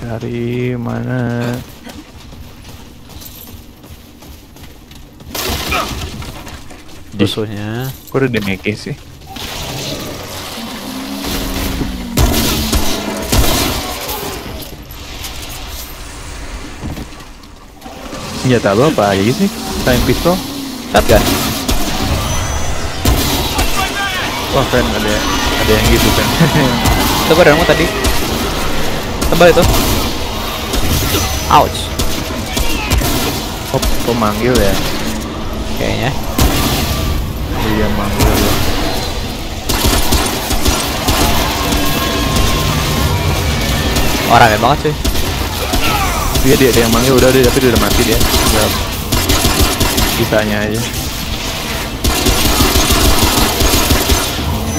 Cari mana? Musuhnya. Kok udah demeke sih? Senjata lo apa aja sih? Time pistol? Shotgun. Wah keren, ada yang gitu kan. Coba darahmu tadi. Tebal itu. Ouch. Oh, pemanggil ya? Kayaknya. Iya, manggil ya. Oh, rame banget sih. Dia yang manggil udah tapi dia udah mati dia. Enggak. Kitanya aja.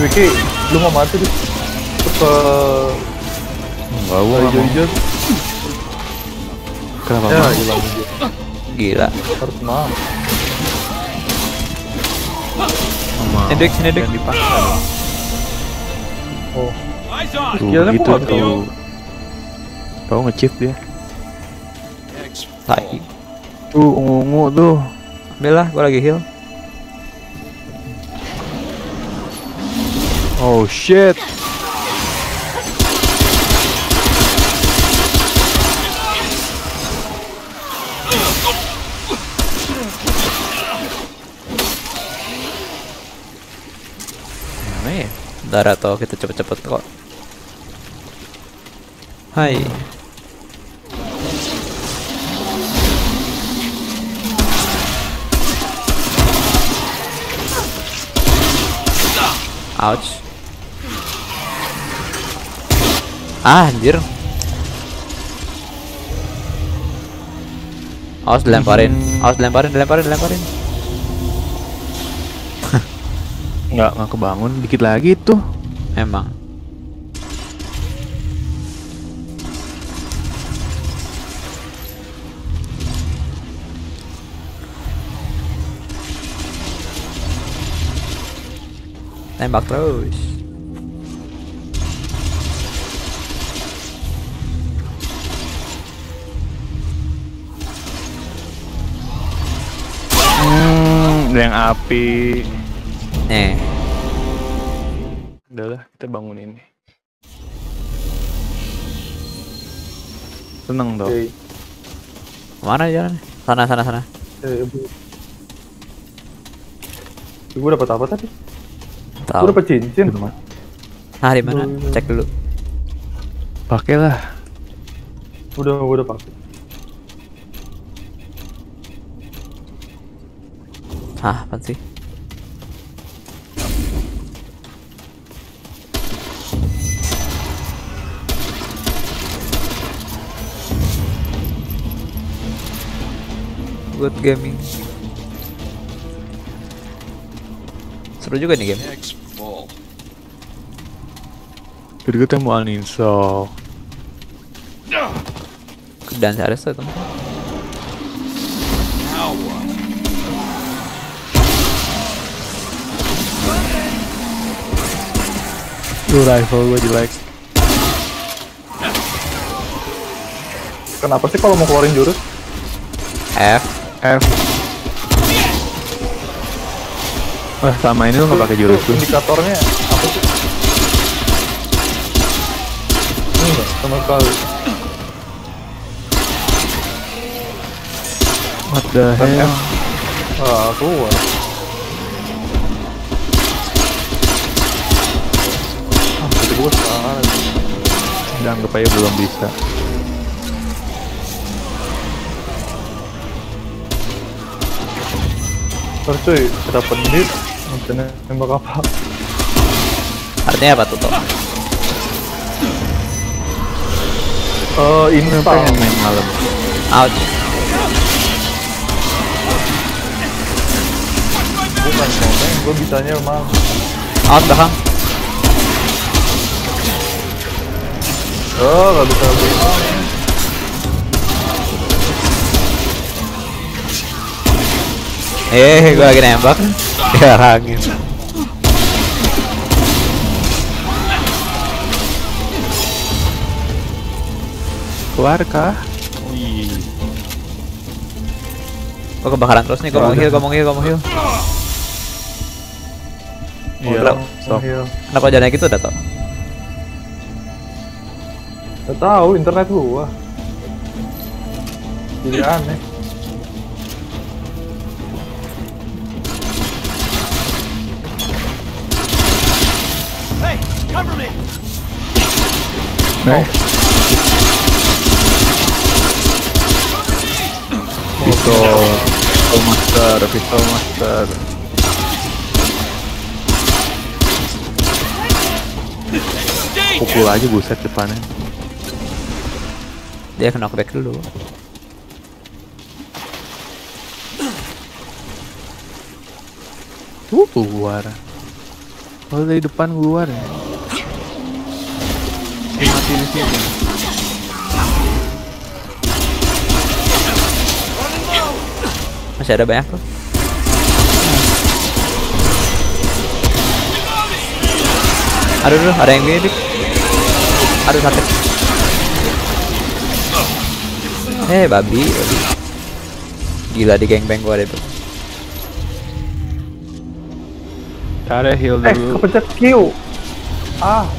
Wiki, lu mau mati deh. Enggak mau. Kenapa ya, gila. Harus mau. Sini dek. Oh. Tuh, gitu tuh. Tahu nge-cheat dia. Tai. Tuh ungu-ungu tuh. Ambil lah, gua lagi heal. Oh shit. Darah toh kita cepet-cepet kok. Hai. Ouch. Ah anjir. Awas dilemparin. Awas dilemparin. Nggak kebangun, dikit lagi tuh. Emang tembak terus. Yang api. Udahlah, kita bangun ini. Seneng dong. Okay. Mana jalan? Sana. Ibu dapat apa tadi? Tahu. Gua dapat cincin. Nah, di mana? Cek dulu. Pakailah. Udah pakai. Hah, apaan sih? Good gaming. Seru juga nih game. Jadi kita mau uninstall. Dan saya rasa teman. Tuh rifle gue jelek. Kenapa sih kalau mau keluarin jurus? F. Wah, sama ini lo nggak pakai jurus tuh. Indikatornya apa sih? Enggak, sama sekali. What the hell? Ah, keluar. Ah, jadi gue salah. Dianggap aja belum bisa. Ntar cuy, kita pendit, nantinya nembak apa? Artinya apa tuh, Tom? Ini pengen main malam. Ouch. Gue kan ngomong, gue bisanya malam. Out, bahang. Oh, gak bisa lebih. Gue lagi nembak, diarangin. Keluar kah? Wih. Kok kebakaran terus nih, gue mau heal. Iya, stop. Kenapa jalannya gitu, Dato? Gak tau, internet gua. Jadi aneh. Pistol master. Pukul aja buset depannya. Dia kena knockback dulu. Keluar. Kalau dari depan keluar ya. Mati di sini. Masih ada banyak tuh. Aduh, ada yang gede. Aduh, sakit. Babi. Gila di gangbang gua ada itu. Cara heal dulu. Kepencet Q. Ah.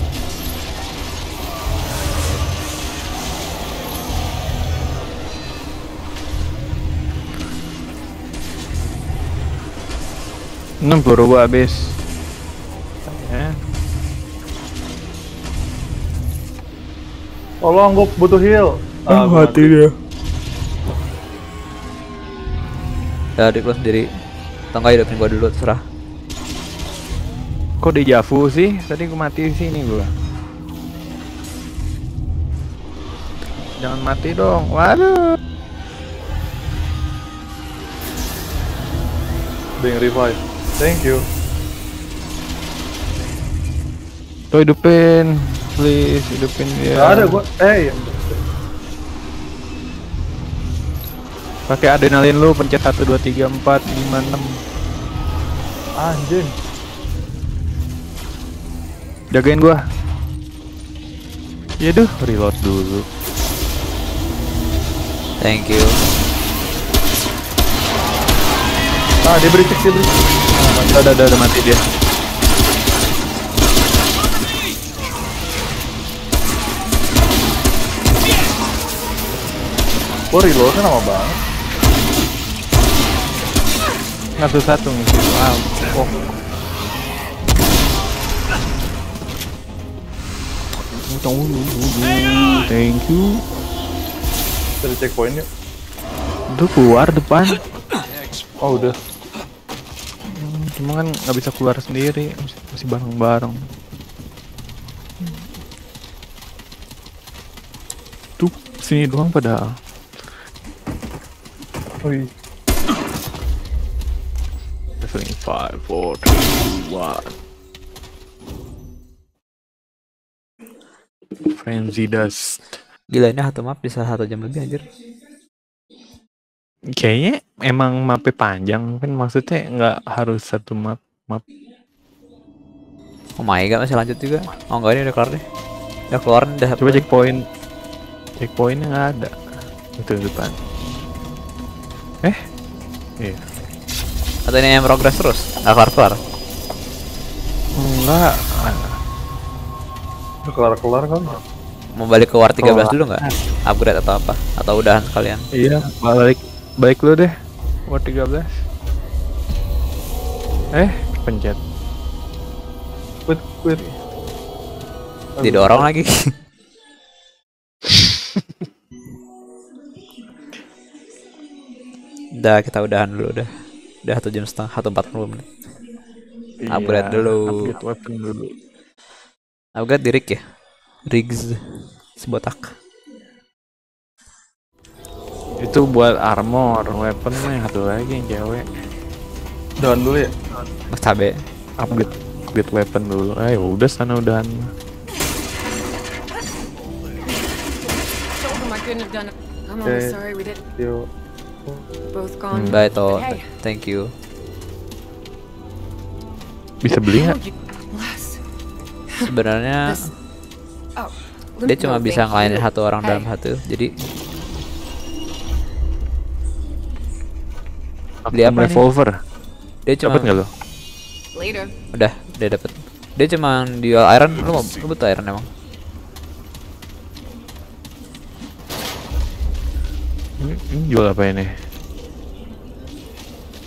Baru gua habis. Tolong, gua butuh heal. Mati dia. Ya, adik lo sendiri. Tangkai hidupin gua dulu, terserah. Kok di Javu sih? Tadi gua mati di sini gua. Jangan mati dong. Waduh. Being revived. Thank you. Tuh hidupin, please hidupin dia. Gak ada gua. Pakai adrenalin lu, pencet 1, 2, 3, 4, 5, 6. Anjing. Jagain gua. Yaduh, reload dulu. Thank you. Dia berisik. Udah mati dia. Oh, reloadnya lama banget. Satu-satu nih. Wow. Oh. Thank you. dari checkpoint yuk. Udah keluar depan. Oh udah. Cuma kan nggak bisa keluar sendiri, masih bareng-bareng. Tuh sini doang padahal. Oi. Definitely 5, 4, 3, 2, 1. Frenzy dust. Gila ini satu map bisa 1 jam lebih anjir. Kayaknya emang mapnya panjang kan, maksudnya nggak harus satu map. Oh my god, masih lanjut juga. Oh enggak, ini udah kelar deh. Udah keluar nih, udah. Coba checkpoint. Checkpointnya nggak ada. Itu depan. Iya. Atau ini yang progress terus? Nggak kelar-kelar? Enggak. Udah kelar-kelar kan? Mau balik ke War 13 dulu nggak? Upgrade atau apa? Atau udahan sekalian? Iya, balik lu deh, Ward 13. Pencet. Quit. Didorong lagi. Udah, kita udahan dulu udah. Udah 1 jam setengah, 1:40. Iya, upgrade dulu. Upgrade weapon dulu. Upgrade Rick ya? Riggs sebotak. Itu buat armor, weaponnya satu lagi yang cewek. Down dulu ya? Mas Cabe upgrade weapon dulu. Ayo udah sana udahan. Bye toh, thank you. Bisa beli nggak? Sebenarnya dia cuma bisa ngelainin 1 orang dalam 1, jadi beli apa revolver nih? Dia cuma nggak lo? Udah dapet. Dia cuma jual iron. Lu butuh iron emang? Jual apa ini?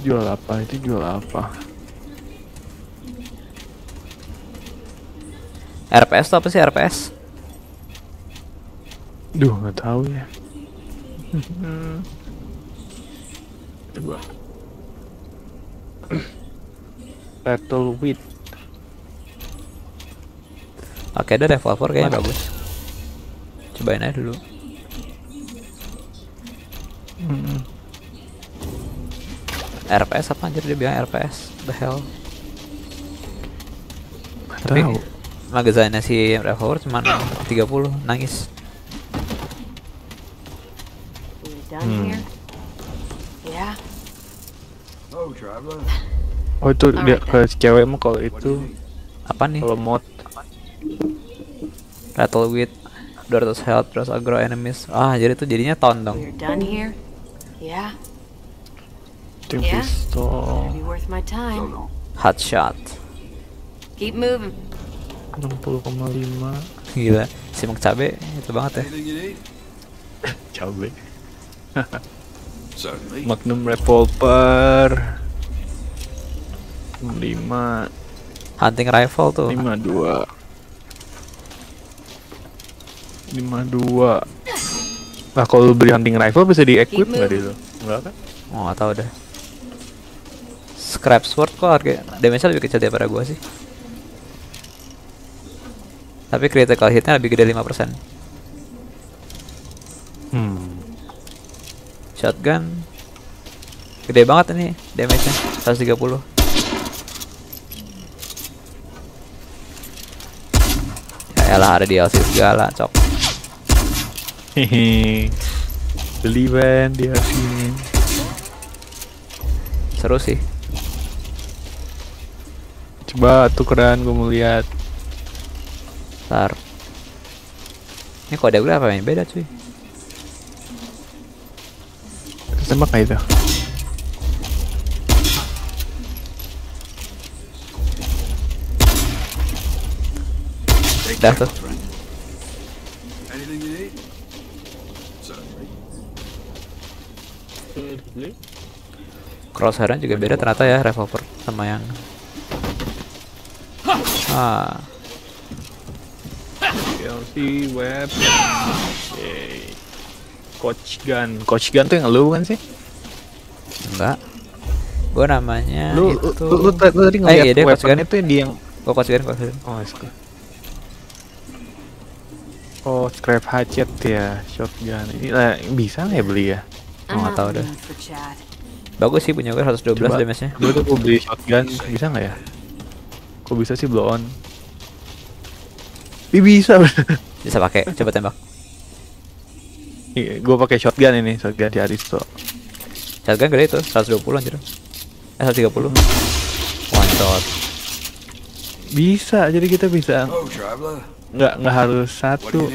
Jual apa itu? Jual apa? RPS tuh apa sih RPS? Duh nggak tahu ya. Coba. Battle with. Oke, ada revolver kayaknya bagus. Cobain aja dulu. RPS apa anjir dia bilang RPS? The hell. Tapi magazinnya si revolver cuma 30, nangis. Oh itu dia ke cewek mah kalau itu apa nih? Kalau mod Rattle with 200 health terus aggro enemies. Ah jadi itu jadinya taunt dong. Tim pistol. Headshot. 60,5. Gila si McCabe itu banget ya. Cabe. Magnum Revolver 5. Hunting Rifle tuh 52. Nah kalau beli Hunting Rifle bisa di-equip nggak di itu? Nggak kan? Oh nggak tau dah. Scrap Sword kok harga damage-nya lebih kecil daripada gua sih. Tapi critical hit-nya lebih gede 5%. Shotgun gede banget ini damage-nya 130. Yaelah ada DLC segala cok. Beli ban DLC. Seru sih. Coba tukeran gue mau lihat. Ntar ini kode gue apa yang beda cuy? Tembak kayak itu. Dah tuh. Crosshair-nya juga beda ternyata ya revolver sama yang. DLC web. Coach Gun. Coach Gun tuh yang lu kan sih? Enggak. Gua namanya lu, itu... Lu tadi ngeliat iya, weapon itu yang di yang... Gua Coach Gun, Coach Gun. Oh, Scrap. Oh, Scrap Hatchet ya. Shotgun. Ini bisa nggak ya beli ya? Gua nggak tahu deh. Bagus sih punya gue 112 damage-nya. Gua tuh mau beli shotgun, bisa nggak ya? Kok bisa sih blow on? Bisa. Bisa pakai, coba tembak. Gue pakai shotgun ini, shotgun di Aristo. Shotgun gede itu, 120 anjir. 130. One shot. Bisa, jadi kita bisa. Nggak harus satu.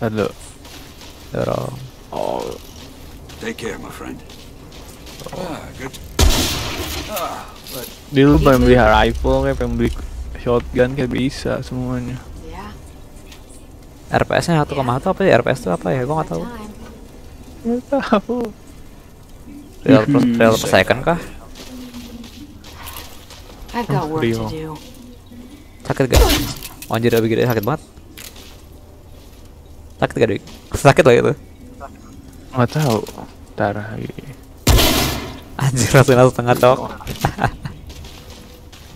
Lalu. Dorong. Oh. Take care, my friend. Ah, good. Dia lu pengen beli rifle kayak pengen beli shotgun kayak bisa semuanya. RPS-nya 1,1 apa ya? RPS itu apa ya? Gua nggak tahu. Nggak tahu. Real per second kah? Sakit gak? Oh, anjir lebih gede, sakit banget. Sakit gak Dik? Sakit lagi tuh. Nggak tahu. Darah. Anjir langsung setengah cok.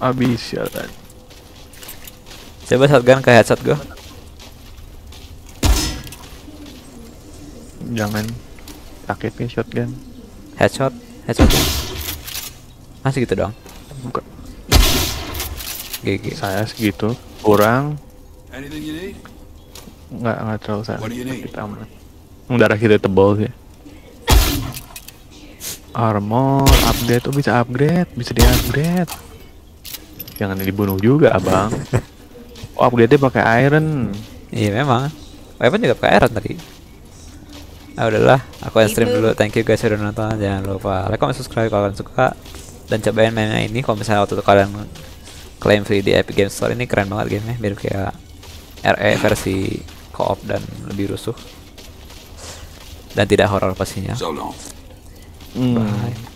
Abis ya kan. Coba shotgun ke headshot gua. Jangan sakitnya shotgun. Headshot, headshot. Masih gitu doang. Bukan. GG. Saya segitu. Kurang. Nggak terlalu sakit aman. Darah kita tebal sih. Armor update tuh bisa upgrade, bisa di-upgrade. Jangan dibunuh juga, Abang. Oh, upgrade-nya pakai iron. Iya memang. Weapon juga pakai iron tadi. Ah udahlah, aku yang stream dulu. Thank you guys sudah nonton. Jangan lupa like, comment, subscribe kalau kalian suka dan cobain mainnya ini. Kalau misalnya waktu itu kalian klaim free di Epic Games Store, ini keren banget gamenya, mirip kayak RE versi co-op dan lebih rusuh dan tidak horor pastinya. Bye.